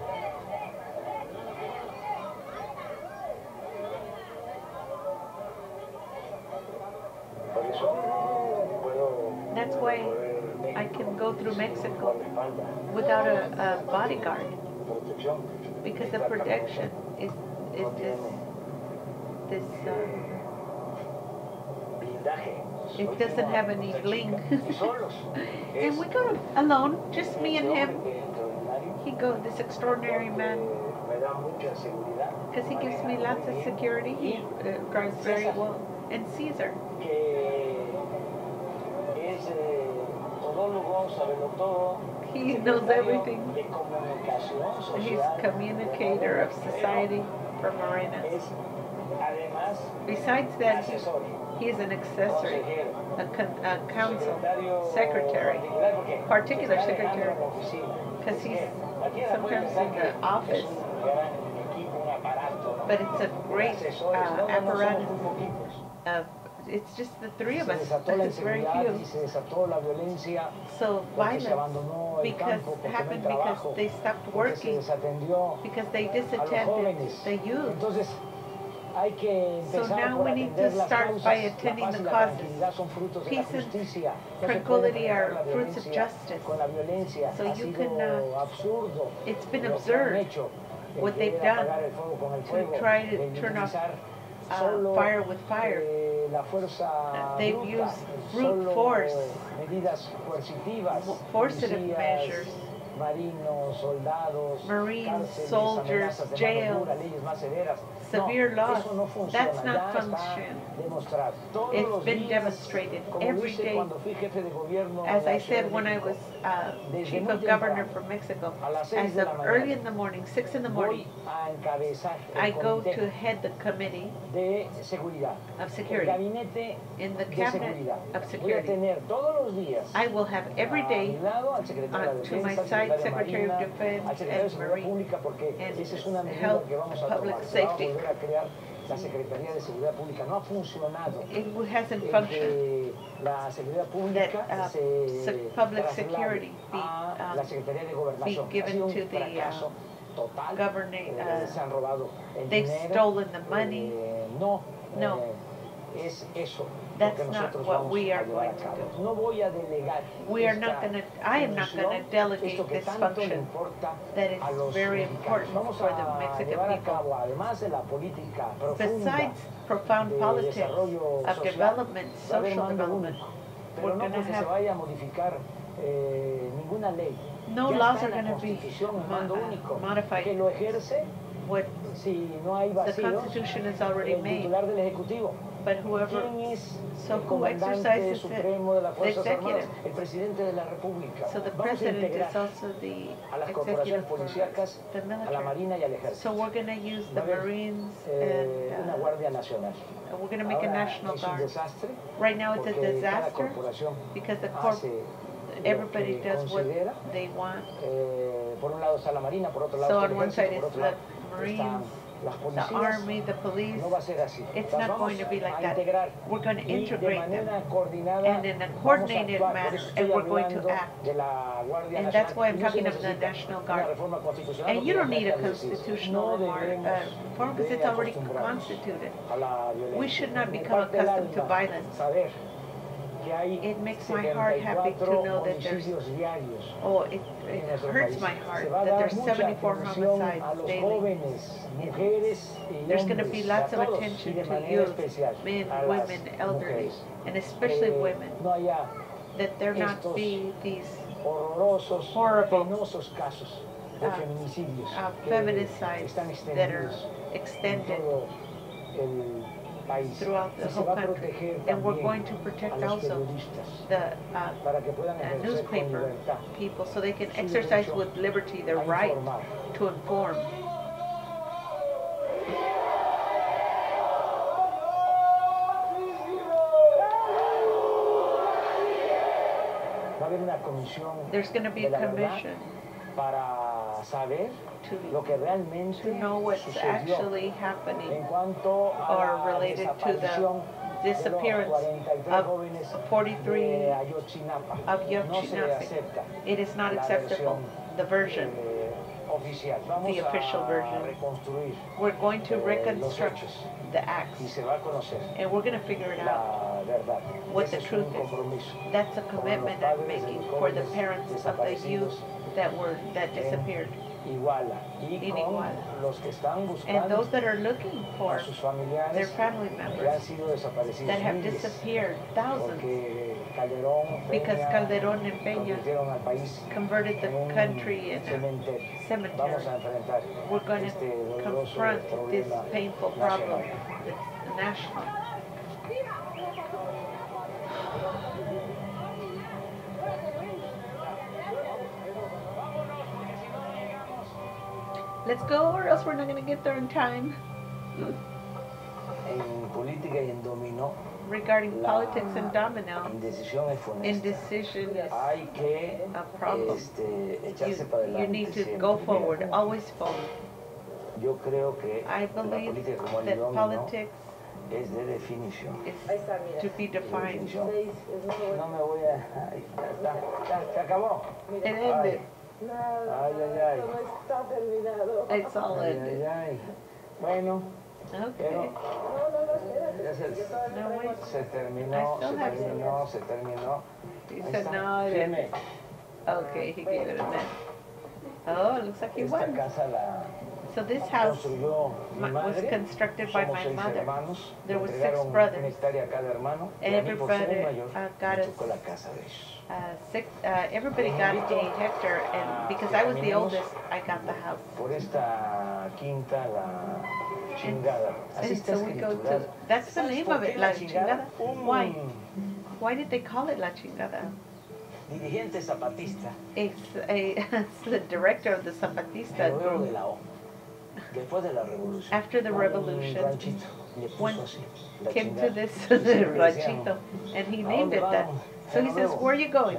That's why I can go through Mexico without a bodyguard, because the protection is this it doesn't have any bling. And we go alone, just me and him. He goes, this extraordinary man, because he gives me lots of security. He drives very well. And Caesar, he knows everything. He's communicator of society for Morena. Besides that, he's an accessory, a council, secretary, particular secretary, because he's sometimes in the office. But it's a great apparatus of, it's just the three of us, it's very few. So violence happened because they stopped working, because they disattended the youth. So now we need to start by attending the causes. Peace and tranquility are fruits of justice. So you cannot, it's been absurd what they've done to try to turn off fire with fire. They've used brute force, forcitive measures, marines, soldiers, jails, severe laws. That's not function. It's been demonstrated every day. As I said when I was chief of governor from Mexico, as of early in the morning, 6 in the morning, I go to head the committee of security, in the cabinet of security. I will have every day to my side Secretary of Defense and Marine and Health Public Safety. It hasn't functioned. That public security be given to the governing. They've stolen the money. No. That's not what we are going to do. We are not going to, I am not going to delegate this function that is very important for the Mexican people. Besides profound politics of development, social development, we're going to have no laws are going to be modified. What the Constitution is already made. But whoever, so who exercises it? The executive. So the president is also the executive for the military. So we're going to use the Marines and we're going to make a National Guard. Right now it's a disaster because the everybody does what they want. So on one side it's the Marines, the army, the police. It's not going to be like that. We're going to integrate them and in a coordinated manner, and we're going to act. And that's why I'm talking of the National Guard. And you don't need a constitutional reform because it's already constituted. We should not become accustomed to violence. It makes my heart happy to know that there's, it hurts my heart that there's 74 homicides daily. There's going to be lots of attention to youth, men, women, elderly, and especially women, that there not be these horrible feminicides that are extended throughout the whole country, and we're going to protect also the newspaper people so they can exercise with liberty their right to inform. There's going to be a commission to know what's actually happening or related to the disappearance of 43 of Yotzinapa. It is not acceptable, the version, the official version. We're going to reconstruct the acts, and we're going to figure it out what the truth is. That's a commitment I'm making for the parents of the youth that disappeared in Iguala, and those that are looking for their family members that have disappeared, thousands, because Calderón and Peña converted the country into a cemetery. We're going to confront this painful problem that's national. Let's go, or else we're not going to get there in time. Regarding politics and domino, indecision is a problem. You need to go forward, always forward. I believe that politics is to be defined. It ended. No, no está terminado. It's all ended. Bueno. Okay. No, wait. Se terminó. He said no. Okay, he gave it a minute. Oh, it looks like he won. So this house was constructed by my mother. There were 6 brothers. Everybody got a hectare, and because I was the oldest, I got the house. And so we go to, that's the name of it, La Chingada. Why? Why did they call it La Chingada? dirigente zapatista. It's the director of the Zapatista group. Después de la revolución. After the revolution, one came to this ranchito, and he named it that. So he says, where are you going?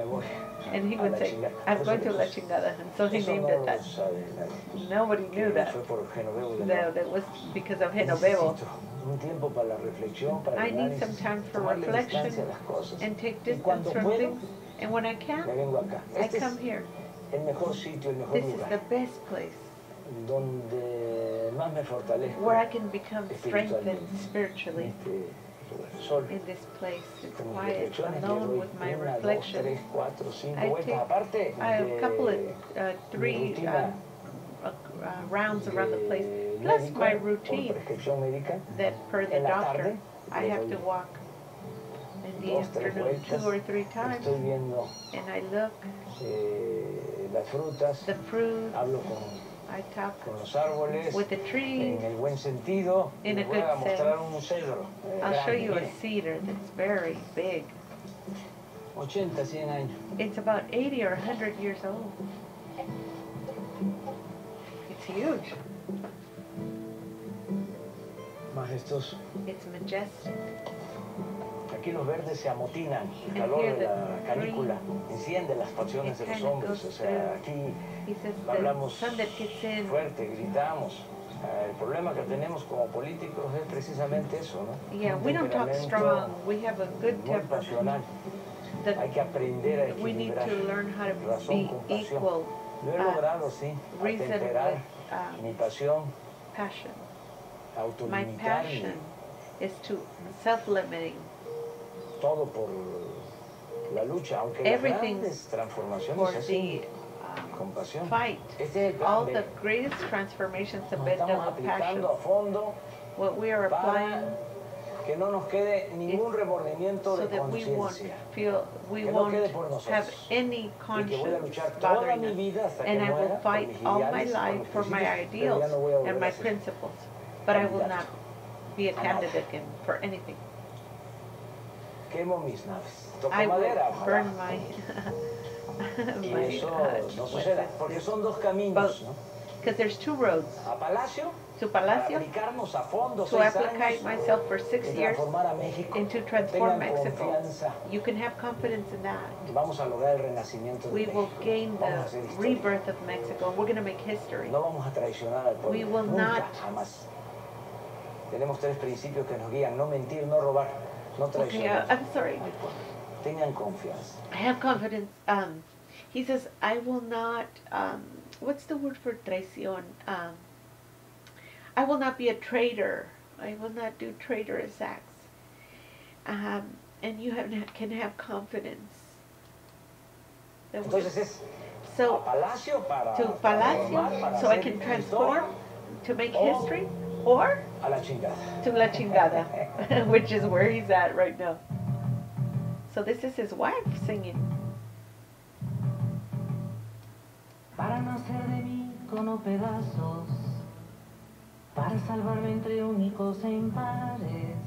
And he would say, I'm going to La Chingada. And so he named it that. Nobody knew that. No, that was because of Genovevo. I need some time for reflection and take distance from things. And when I can, I come here. This is the best place where I can become strengthened spiritually. In this place, it's quiet, alone with my reflection. I couple it 3 rounds around the place, plus my routine that per the doctor, I have to walk in the afternoon 2 or 3 times, and I look, the fruits, I talk with the trees in a good sense. I'll show you a cedar that's very big. It's about 80 or 100 years old. It's huge. It's majestic. Aquí los verdes se amotinan, el calor de la canícula enciende las pasiones de los hombres, o sea, aquí hablamos fuerte, gritamos. El problema que tenemos como políticos es precisamente eso, ¿no? Yeah, we don't talk strong, we have a good temperament. Hay que aprender a equilibrar razón con pasión. Lo he logrado, sí, atemperar mi pasión, autolimitarme. Is to self-limiting. Todo por la lucha, aunque las transformaciones así, con pasión. Fight. All the greatest transformations have been done with passion. What we are applying que no nos quede ningún remordimiento de conciencia. We won't have any conscience bothering us. And I will fight all my life for my ideals and my principles. But I will not be a candidate again for anything. I will burn my because there's 2 roads. To Palacio, to apply myself for 6 years, and to transform Mexico. You can have confidence in that. We will gain the rebirth of Mexico. We're going to make history. We will not. Tenemos 3 principios que nos guían, no mentir, no robar, no traicionar. Okay, I'm sorry. Tengan confianza. I have confidence. He says, I will not, what's the word for traición? I will not be a traitor. I will not do traitorous acts. And you can have confidence. So, to Palacio, so I can transform, to make history, or to La Chingada, which is where he's at right now. So this is his wife singing. Para nacer de mí como pedazos, para salvarme entre únicos e impares,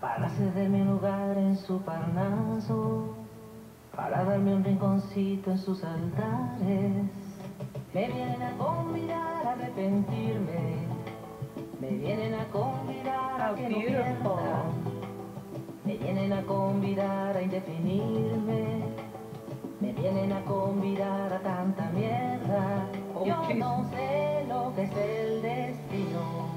para cederme lugar en su Parnaso, para darme un rinconcito en sus altares, me vienen a convidar a arrepentirme. Me vienen a convidar a que no pierda. Me vienen a convidar a indefinirme. Me vienen a convidar a tanta mierda. Yo no sé lo que es el destino.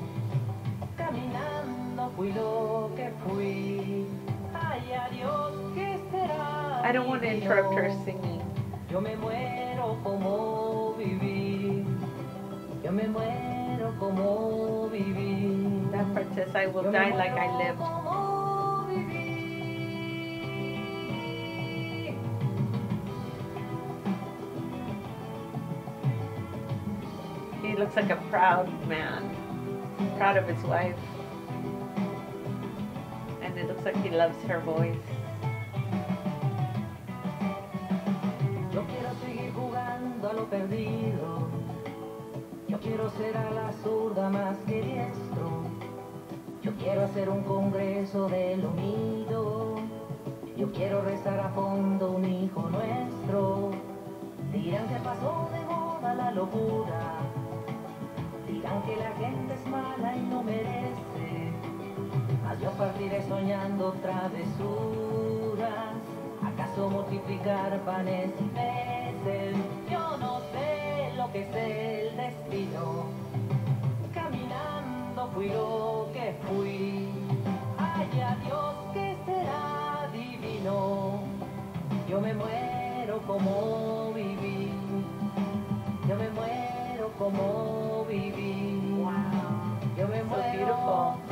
Caminando fui lo que fui. Ay, adiós, ¿qué será? I don't want to interrupt her singing. Yo me muero como viví. Yo me muero. That part says, I will die like I lived. He looks like a proud man, proud of his wife. And it looks like he loves her voice. Yo quiero seguir jugando a lo perdido. Yo quiero ser a la zurda más que diestro. Yo quiero hacer un congreso del unido. Yo quiero rezar a fondo un hijo nuestro. Dirán que pasó de moda la locura. Dirán que la gente es mala y no merece. Mas yo partiré soñando travesuras. ¿Acaso multiplicar panes y peces? Yo no sé lo que es el destino. Caminando fui lo que fui. Haya Dios que será divino. Yo me muero como viví. Yo me muero como viví. Wow. Yo me muero como viví. Yo me muero como viví. Como viví.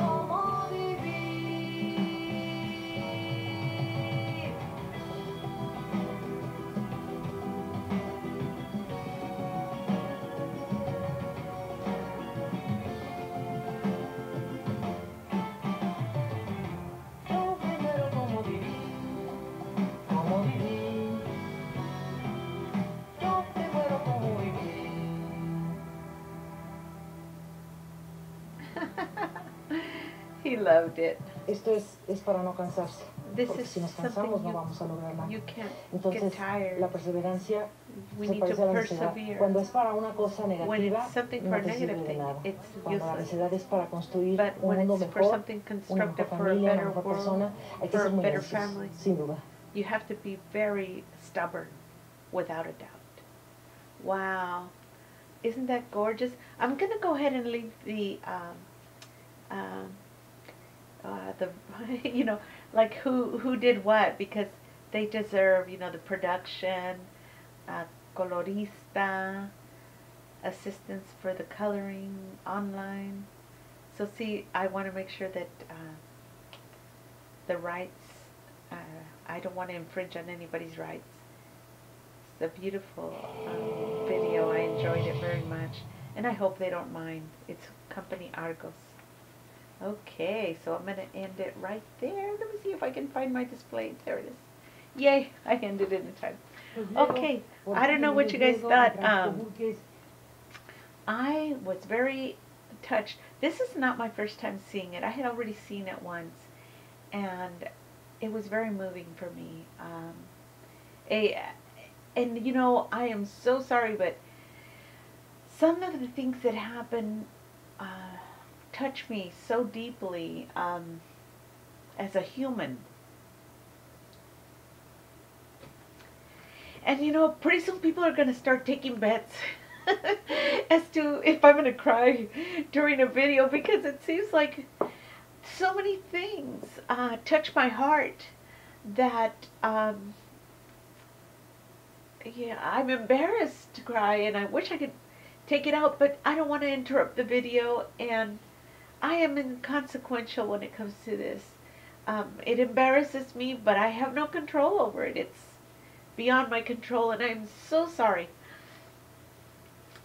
He loved it. Esto es para no cansarse. Porque si nos cansamos no vamos a lograr nada. Entonces la perseverancia se parece a la ansiedad. Cuando es para una cosa negativa no te sirve de nada. Cuando la ansiedad es para construir un mundo mejor, una mejor familia, una mejor persona, hay que ser muy ansiosos, sin duda. You have to be very stubborn, without a doubt. Wow. Isn't that gorgeous? I'm going to go ahead and leave the you know, like who did what, because they deserve, you know, the production, colorista, assistance for the coloring online. So see, I want to make sure that the rights, I don't want to infringe on anybody's rights. It's a beautiful video. I enjoyed it very much, and I hope they don't mind. It's company Argos. Okay, so I'm going to end it right there. Let me see if I can find my display. There it is. Yay, I ended it in time. Okay, I don't know what you guys thought. I was very touched. This is not my first time seeing it. I had already seen it once, and it was very moving for me. And, you know, I am so sorry, but some of the things that happen touch me so deeply as a human. And you know, pretty soon people are going to start taking bets as to if I'm going to cry during a video, because it seems like so many things touch my heart that yeah, I'm embarrassed to cry, and I wish I could take it out, but I don't want to interrupt the video, and I am inconsequential when it comes to this. It embarrasses me, but I have no control over it. It's beyond my control, and I'm so sorry.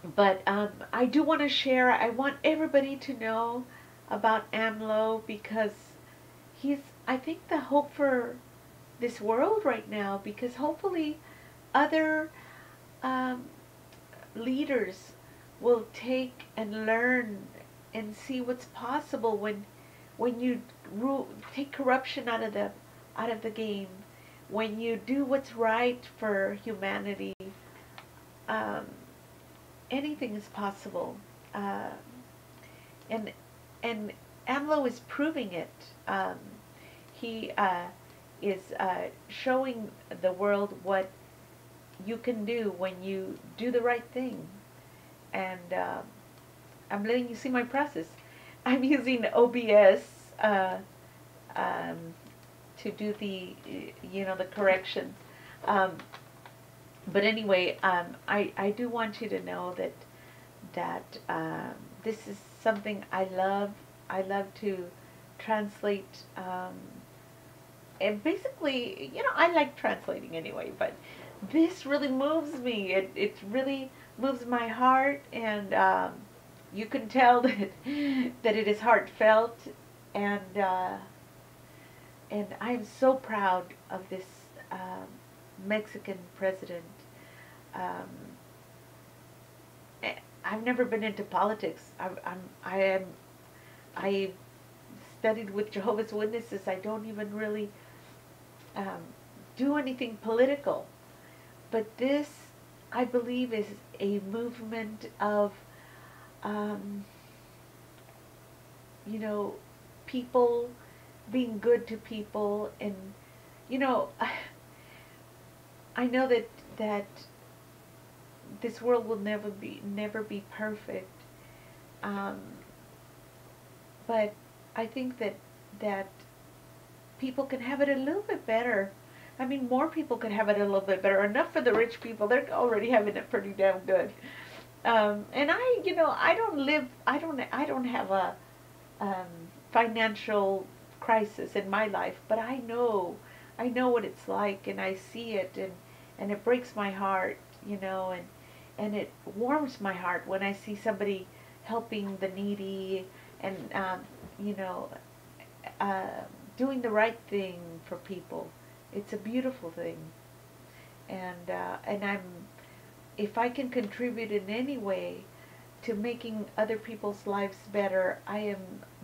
But I do want to share. I want everybody to know about AMLO, because he's, I think, the hope for this world right now, because hopefully other leaders will take and learn and see what's possible when you take corruption out of the game, when you do what's right for humanity. Anything is possible, and AMLO is proving it. He is showing the world what you can do when you do the right thing, and I'm letting you see my process. I'm using OBS to do the, you know, the corrections. But anyway, I do want you to know that this is something I love. I love to translate, and basically, you know, I like translating anyway. But this really moves me. It really moves my heart, and you can tell that it is heartfelt, and I'm so proud of this Mexican president. I've never been into politics. I studied with Jehovah's Witnesses. I don't even really do anything political. But this, I believe, is a movement of, you know, people being good to people. And, you know, I know that this world will never be perfect, but I think that people can have it a little bit better. I mean, more people could have it a little bit better. Enough for the rich people; they're already having it pretty damn good. And I, you know, I don't have a financial crisis in my life, but I know what it's like, and I see it, and it breaks my heart, you know, and it warms my heart when I see somebody helping the needy, and you know, doing the right thing for people. It's a beautiful thing, and if I can contribute in any way to making other people's lives better, I am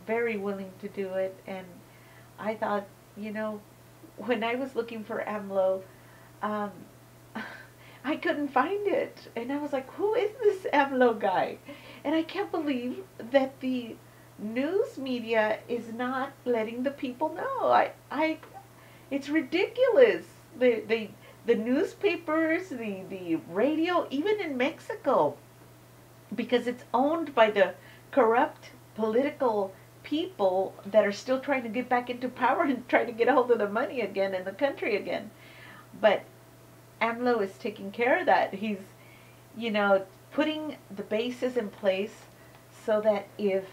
very willing to do it. And I thought, you know, when I was looking for AMLO, I couldn't find it, and I was like, who is this AMLO guy? And I can't believe that the news media is not letting the people know. It's ridiculous. The newspapers, the radio, even in Mexico, because it's owned by the corrupt political people that are still trying to get back into power and trying to get a hold of the money again and the country again. But AMLO is taking care of that. He's, you know, putting the bases in place so that if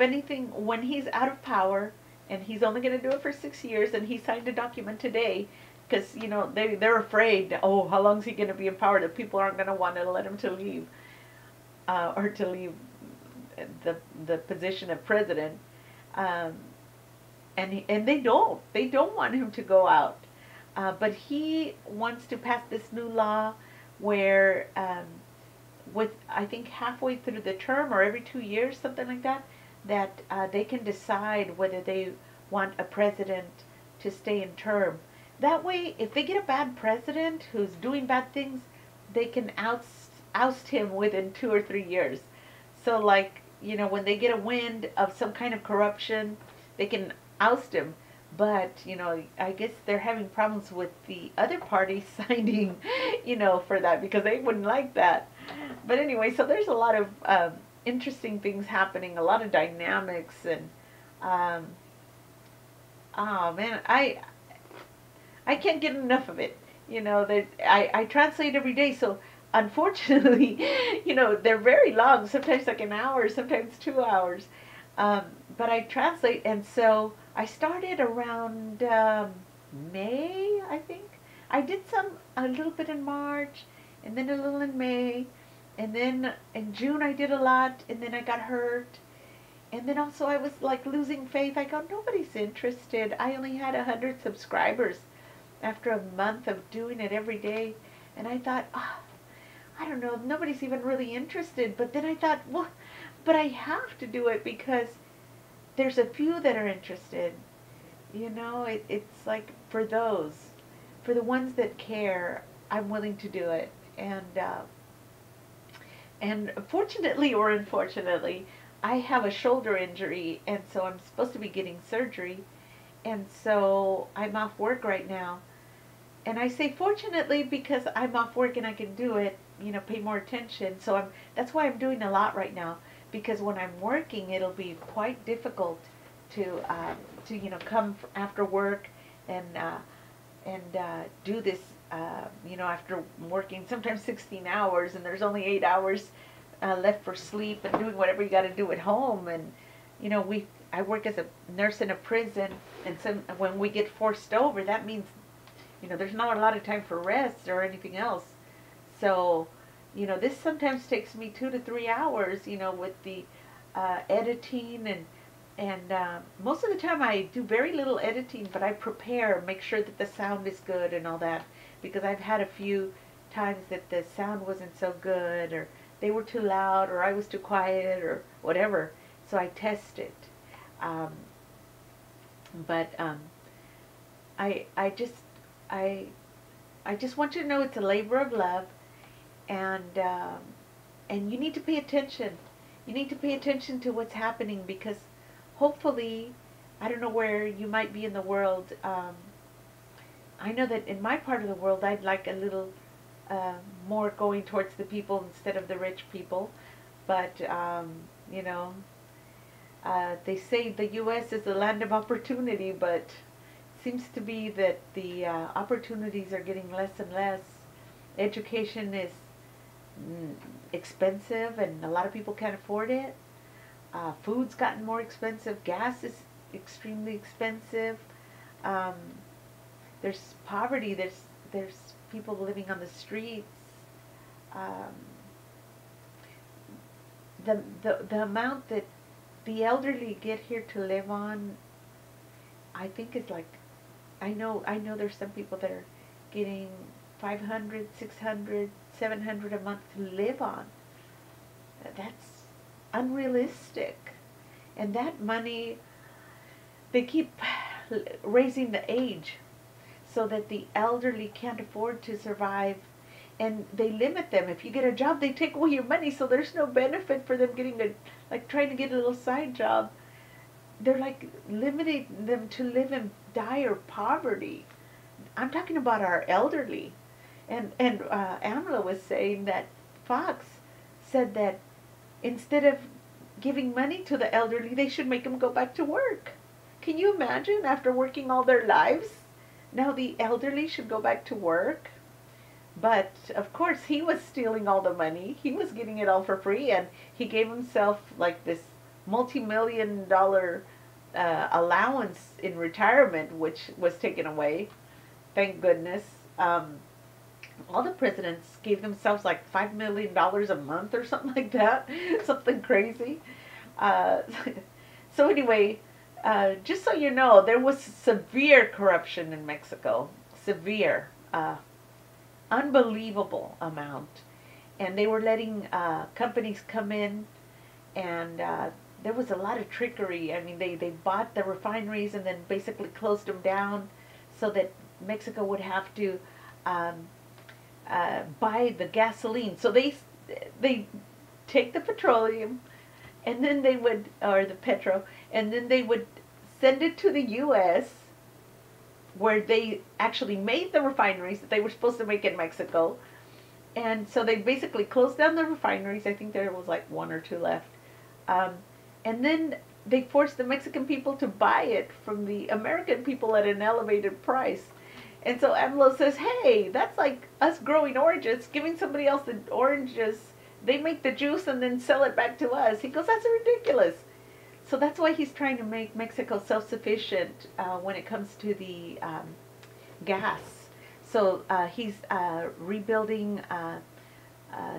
anything, when he's out of power. And he's only going to do it for 6 years, and he signed a document today because, you know, they're afraid, oh, how long is he going to be in power? The people aren't going to want to let him to leave, or to leave the position of president. And they don't want him to go out. But he wants to pass this new law where, with, I think, halfway through the term or every 2 years, something like that, that they can decide whether they want a president to stay in term. That way, if they get a bad president who's doing bad things, they can oust him within 2 or 3 years. So, like, you know, when they get a wind of some kind of corruption, they can oust him. But, you know, I guess they're having problems with the other party signing, you know, for that, because they wouldn't like that. But anyway, so there's a lot of interesting things happening, a lot of dynamics, and oh man, I can't get enough of it. You know, that I translate every day, so unfortunately, you know, they're very long, sometimes like an hour, sometimes 2 hours, but I translate. And so I started around May, I think. I did a little bit in March, and then a little in May. And then in June I did a lot, and then I got hurt. And then also I was like losing faith. I go, nobody's interested. I only had 100 subscribers after a month of doing it every day. And I thought, oh, I don't know, nobody's even really interested. But then I thought, well, but I have to do it because there's a few that are interested. You know, it's like for those, for the ones that care, I'm willing to do it. And fortunately or unfortunately, I have a shoulder injury, and so I'm supposed to be getting surgery, and so I'm off work right now. And I say fortunately because I'm off work and I can do it, you know, pay more attention. So that's why I'm doing a lot right now, because when I'm working, it'll be quite difficult to you know, come after work and do this. You know, after working sometimes 16 hours and there's only 8 hours left for sleep and doing whatever you got to do at home. And, you know, I work as a nurse in a prison, and when we get forced over, that means, you know, there's not a lot of time for rest or anything else. So, you know, this sometimes takes me 2 to 3 hours, you know, with the editing and most of the time I do very little editing, but I prepare, make sure that the sound is good and all that. Because I've had a few times that the sound wasn't so good, or they were too loud, or I was too quiet, or whatever. So I test it. But I just want you to know it's a labor of love, and you need to pay attention. You need to pay attention to what's happening, because hopefully, I don't know where you might be in the world. I know that in my part of the world, I'd like a little more going towards the people instead of the rich people. But, you know, they say the U.S. is a land of opportunity, but it seems to be that the opportunities are getting less and less. Education is expensive, and a lot of people can't afford it. Food's gotten more expensive. Gas is extremely expensive. There's poverty. There's people living on the streets. The amount that the elderly get here to live on, I think is like, I know there's some people that are getting $500, $600, $700 a month to live on. That's unrealistic. And that money, they keep raising the age so that the elderly can't afford to survive, and they limit them. If you get a job, they take away your money, so there's no benefit for them getting a, like trying to get a little side job. They're like limiting them to live in dire poverty. I'm talking about our elderly. And AMLO was saying that, Fox said that instead of giving money to the elderly, they should make them go back to work. Can you imagine, after working all their lives? Now the elderly should go back to work. But, of course, he was stealing all the money. He was getting it all for free, and he gave himself like this multi-million-dollar allowance in retirement, which was taken away. Thank goodness. All the presidents gave themselves like $5 million a month or something like that. Something crazy. So anyway, just so you know, there was severe corruption in Mexico. Severe. Unbelievable amount. And they were letting companies come in, and there was a lot of trickery. I mean, they bought the refineries and then basically closed them down so that Mexico would have to buy the gasoline. So they take the petroleum, and then they would, or the petro, and then they would send it to the U.S., where they actually made the refineries that they were supposed to make in Mexico. And so they basically closed down the refineries. I think there was like one or two left. And then they forced the Mexican people to buy it from the American people at an elevated price. And so AMLO says, hey, that's like us growing oranges, giving somebody else the oranges. They make the juice and then sell it back to us. He goes, that's ridiculous. So that's why he's trying to make Mexico self-sufficient when it comes to the gas. So he's rebuilding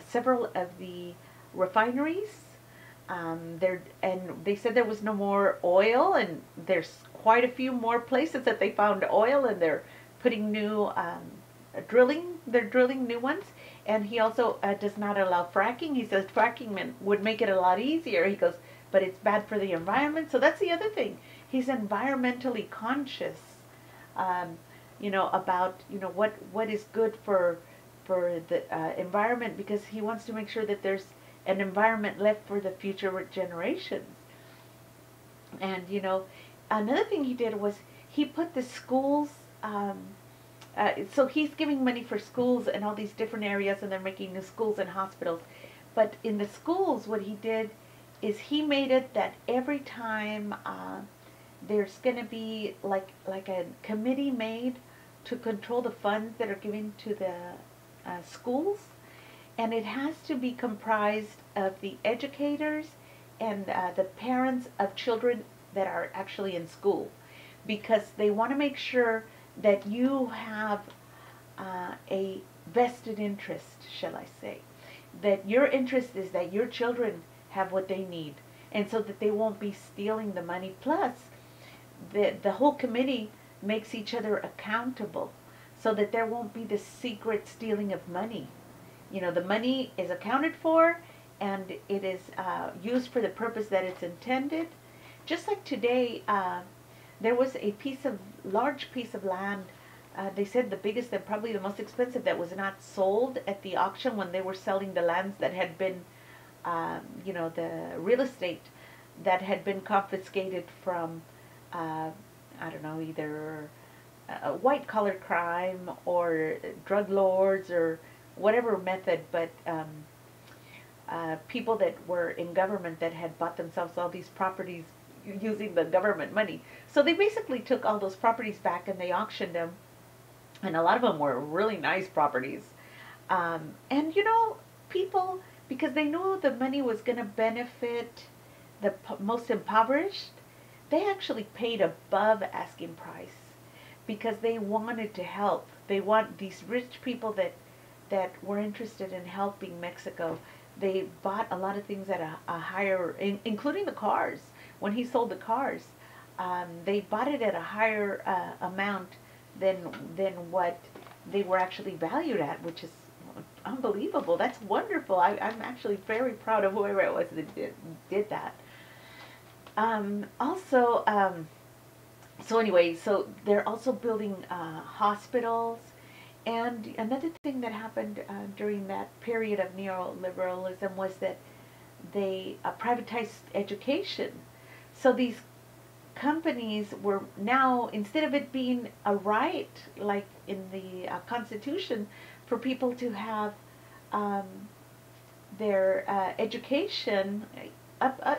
several of the refineries. And they said there was no more oil, and there's quite a few more places that they found oil, and they're putting new drilling. They're drilling new ones. And he also does not allow fracking. He says fracking would make it a lot easier. He goes, but it's bad for the environment. So that's the other thing. He's environmentally conscious, you know, about, you know, what is good for the environment, because he wants to make sure that there's an environment left for the future generations. And, you know, another thing he did was he put the schools, so he's giving money for schools in all these different areas, and they're making new schools and hospitals. But in the schools, what he did is he made it that every time there's going to be like a committee made to control the funds that are given to the schools, and it has to be comprised of the educators and the parents of children that are actually in school, because they want to make sure that you have a vested interest, shall I say, that your interest is that your children have what they need, and so that they won't be stealing the money. Plus, the whole committee makes each other accountable, so that there won't be this secret stealing of money. You know, the money is accounted for, and it is used for the purpose that it's intended. Just like today, there was a large piece of land, they said the biggest and probably the most expensive, that was not sold at the auction when they were selling the lands that had been, you know, the real estate that had been confiscated from, I don't know, either a white-collar crime or drug lords or whatever method, but people that were in government that had bought themselves all these properties using the government money. So they basically took all those properties back and they auctioned them, and a lot of them were really nice properties. And you know, people, because they knew the money was going to benefit the most impoverished, they actually paid above asking price because they wanted to help. They want these rich people that were interested in helping Mexico. They bought a lot of things at a higher, including the cars. When he sold the cars, they bought it at a higher amount than what they were actually valued at, which is unbelievable. That's wonderful. I'm actually very proud of whoever it was that did that. Also, so anyway, so they're also building hospitals. And another thing that happened during that period of neoliberalism was that they privatized education. So these companies were now, instead of it being a right, like in the Constitution, for people to have their education,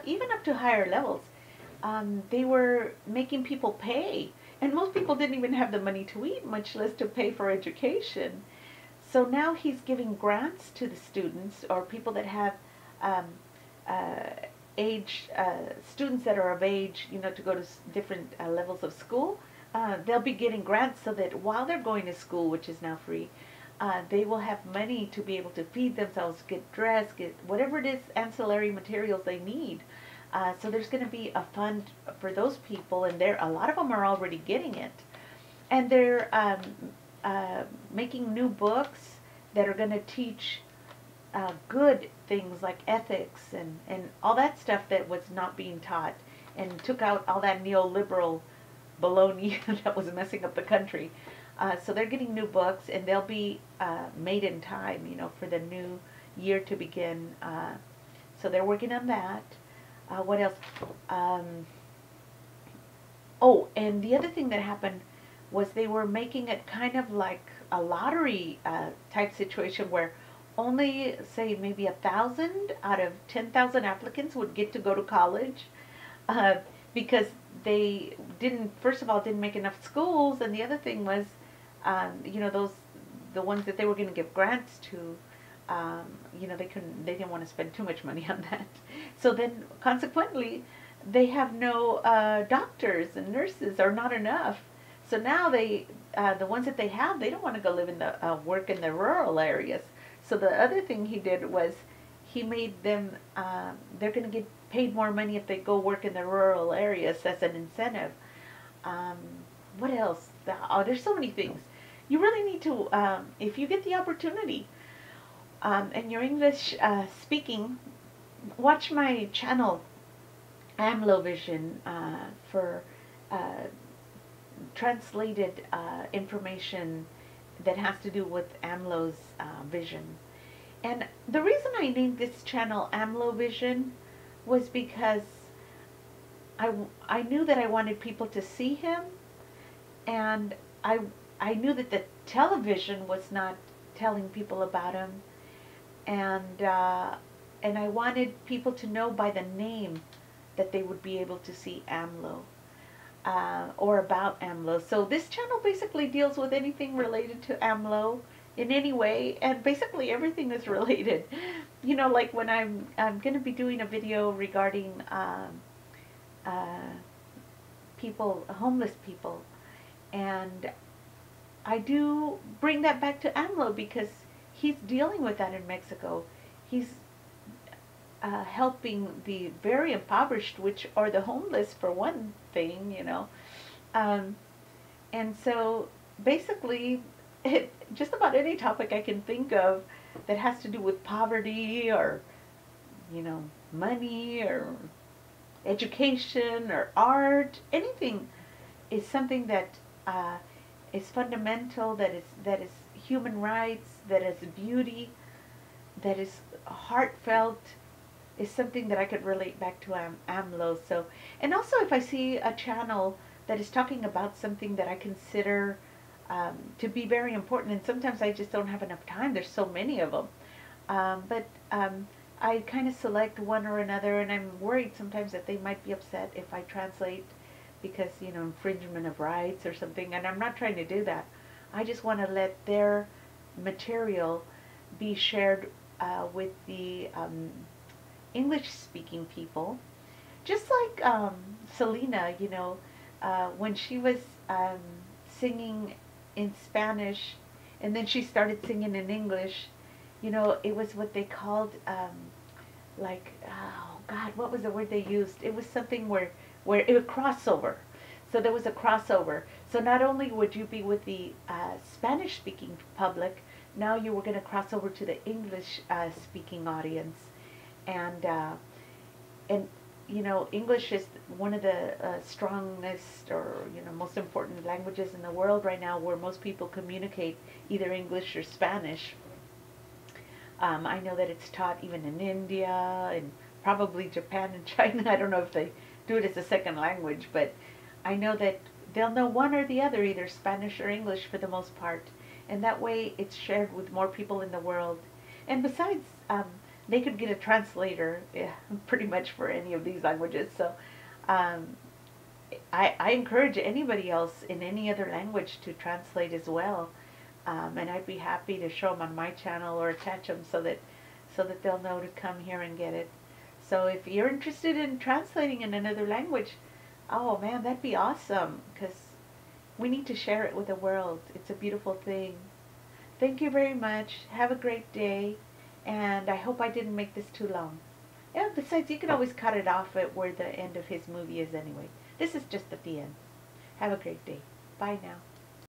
even up to higher levels, they were making people pay. And most people didn't even have the money to eat, much less to pay for education. So now he's giving grants to the students or people that have students that are of age, you know, to go to different levels of school. They'll be getting grants so that while they're going to school, which is now free, they will have money to be able to feed themselves, get dressed, get whatever it is, ancillary materials they need. So there's going to be a fund for those people, and a lot of them are already getting it. And they're making new books that are going to teach good things like ethics and all that stuff that was not being taught, and took out all that neoliberal baloney that was messing up the country. So they're getting new books, and they'll be made in time, you know, for the new year to begin. So they're working on that. What else? Oh, and the other thing that happened was they were making it kind of like a lottery type situation where only, say, maybe 1,000 out of 10,000 applicants would get to go to college because they didn't, first of all, didn't make enough schools, and the other thing was, you know, the ones that they were going to give grants to, you know, they didn't want to spend too much money on that. So then, consequently, they have no doctors and nurses, or not enough. So now the ones that they have, they don't want to go live in the work in the rural areas. So the other thing he did was he made them, they're going to get paid more money if they go work in the rural areas as an incentive. What else? Oh, there's so many things. You really need to, if you get the opportunity, and you're English speaking, watch my channel, AMLOVision, for translated information that has to do with AMLO's vision. And the reason I named this channel AMLOVision was because I knew that I wanted people to see him, and I knew that the television was not telling people about him. And I wanted people to know by the name that they would be able to see AMLO or about AMLO. So this channel basically deals with anything related to AMLO in any way, and basically everything is related. You know, like when I'm going to be doing a video regarding people, homeless people, and I do bring that back to AMLO because he's dealing with that in Mexico. He's helping the very impoverished, which are the homeless for one thing, you know. And so basically, just about any topic I can think of that has to do with poverty or, you know, money or education or art, anything, is something that is fundamental, that is human rights, that is beauty, that is heartfelt, is something that I could relate back to AMLO. So, and also if I see a channel that is talking about something that I consider to be very important, and sometimes I just don't have enough time, there's so many of them, but I kind of select one or another, and I'm worried sometimes that they might be upset if I translate because, you know, infringement of rights or something, and I'm not trying to do that. I just want to let their material be shared with the English-speaking people. Just like Salina, you know, when she was singing in Spanish and then she started singing in English, you know, it was what they called, like, oh God, what was the word they used? It was something where it was crossover. So there was a crossover. So not only would you be with the Spanish-speaking public, now you were going to cross over to the English-speaking audience. And you know, English is one of the strongest, or, you know, most important languages in the world right now, where most people communicate either English or Spanish. I know that it's taught even in India and probably Japan and China. I don't know if they do it as a second language, but I know that they'll know one or the other, either Spanish or English for the most part. And that way it's shared with more people in the world. And besides, they could get a translator, yeah, pretty much for any of these languages. So I encourage anybody else in any other language to translate as well. And I'd be happy to show them on my channel or attach them so that they'll know to come here and get it. So if you're interested in translating in another language, oh man, that'd be awesome, because we need to share it with the world. It's a beautiful thing. Thank you very much. Have a great day. And I hope I didn't make this too long. Yeah, besides, you can always cut it off at where the end of his movie is anyway. This is just at the end. Have a great day. Bye now.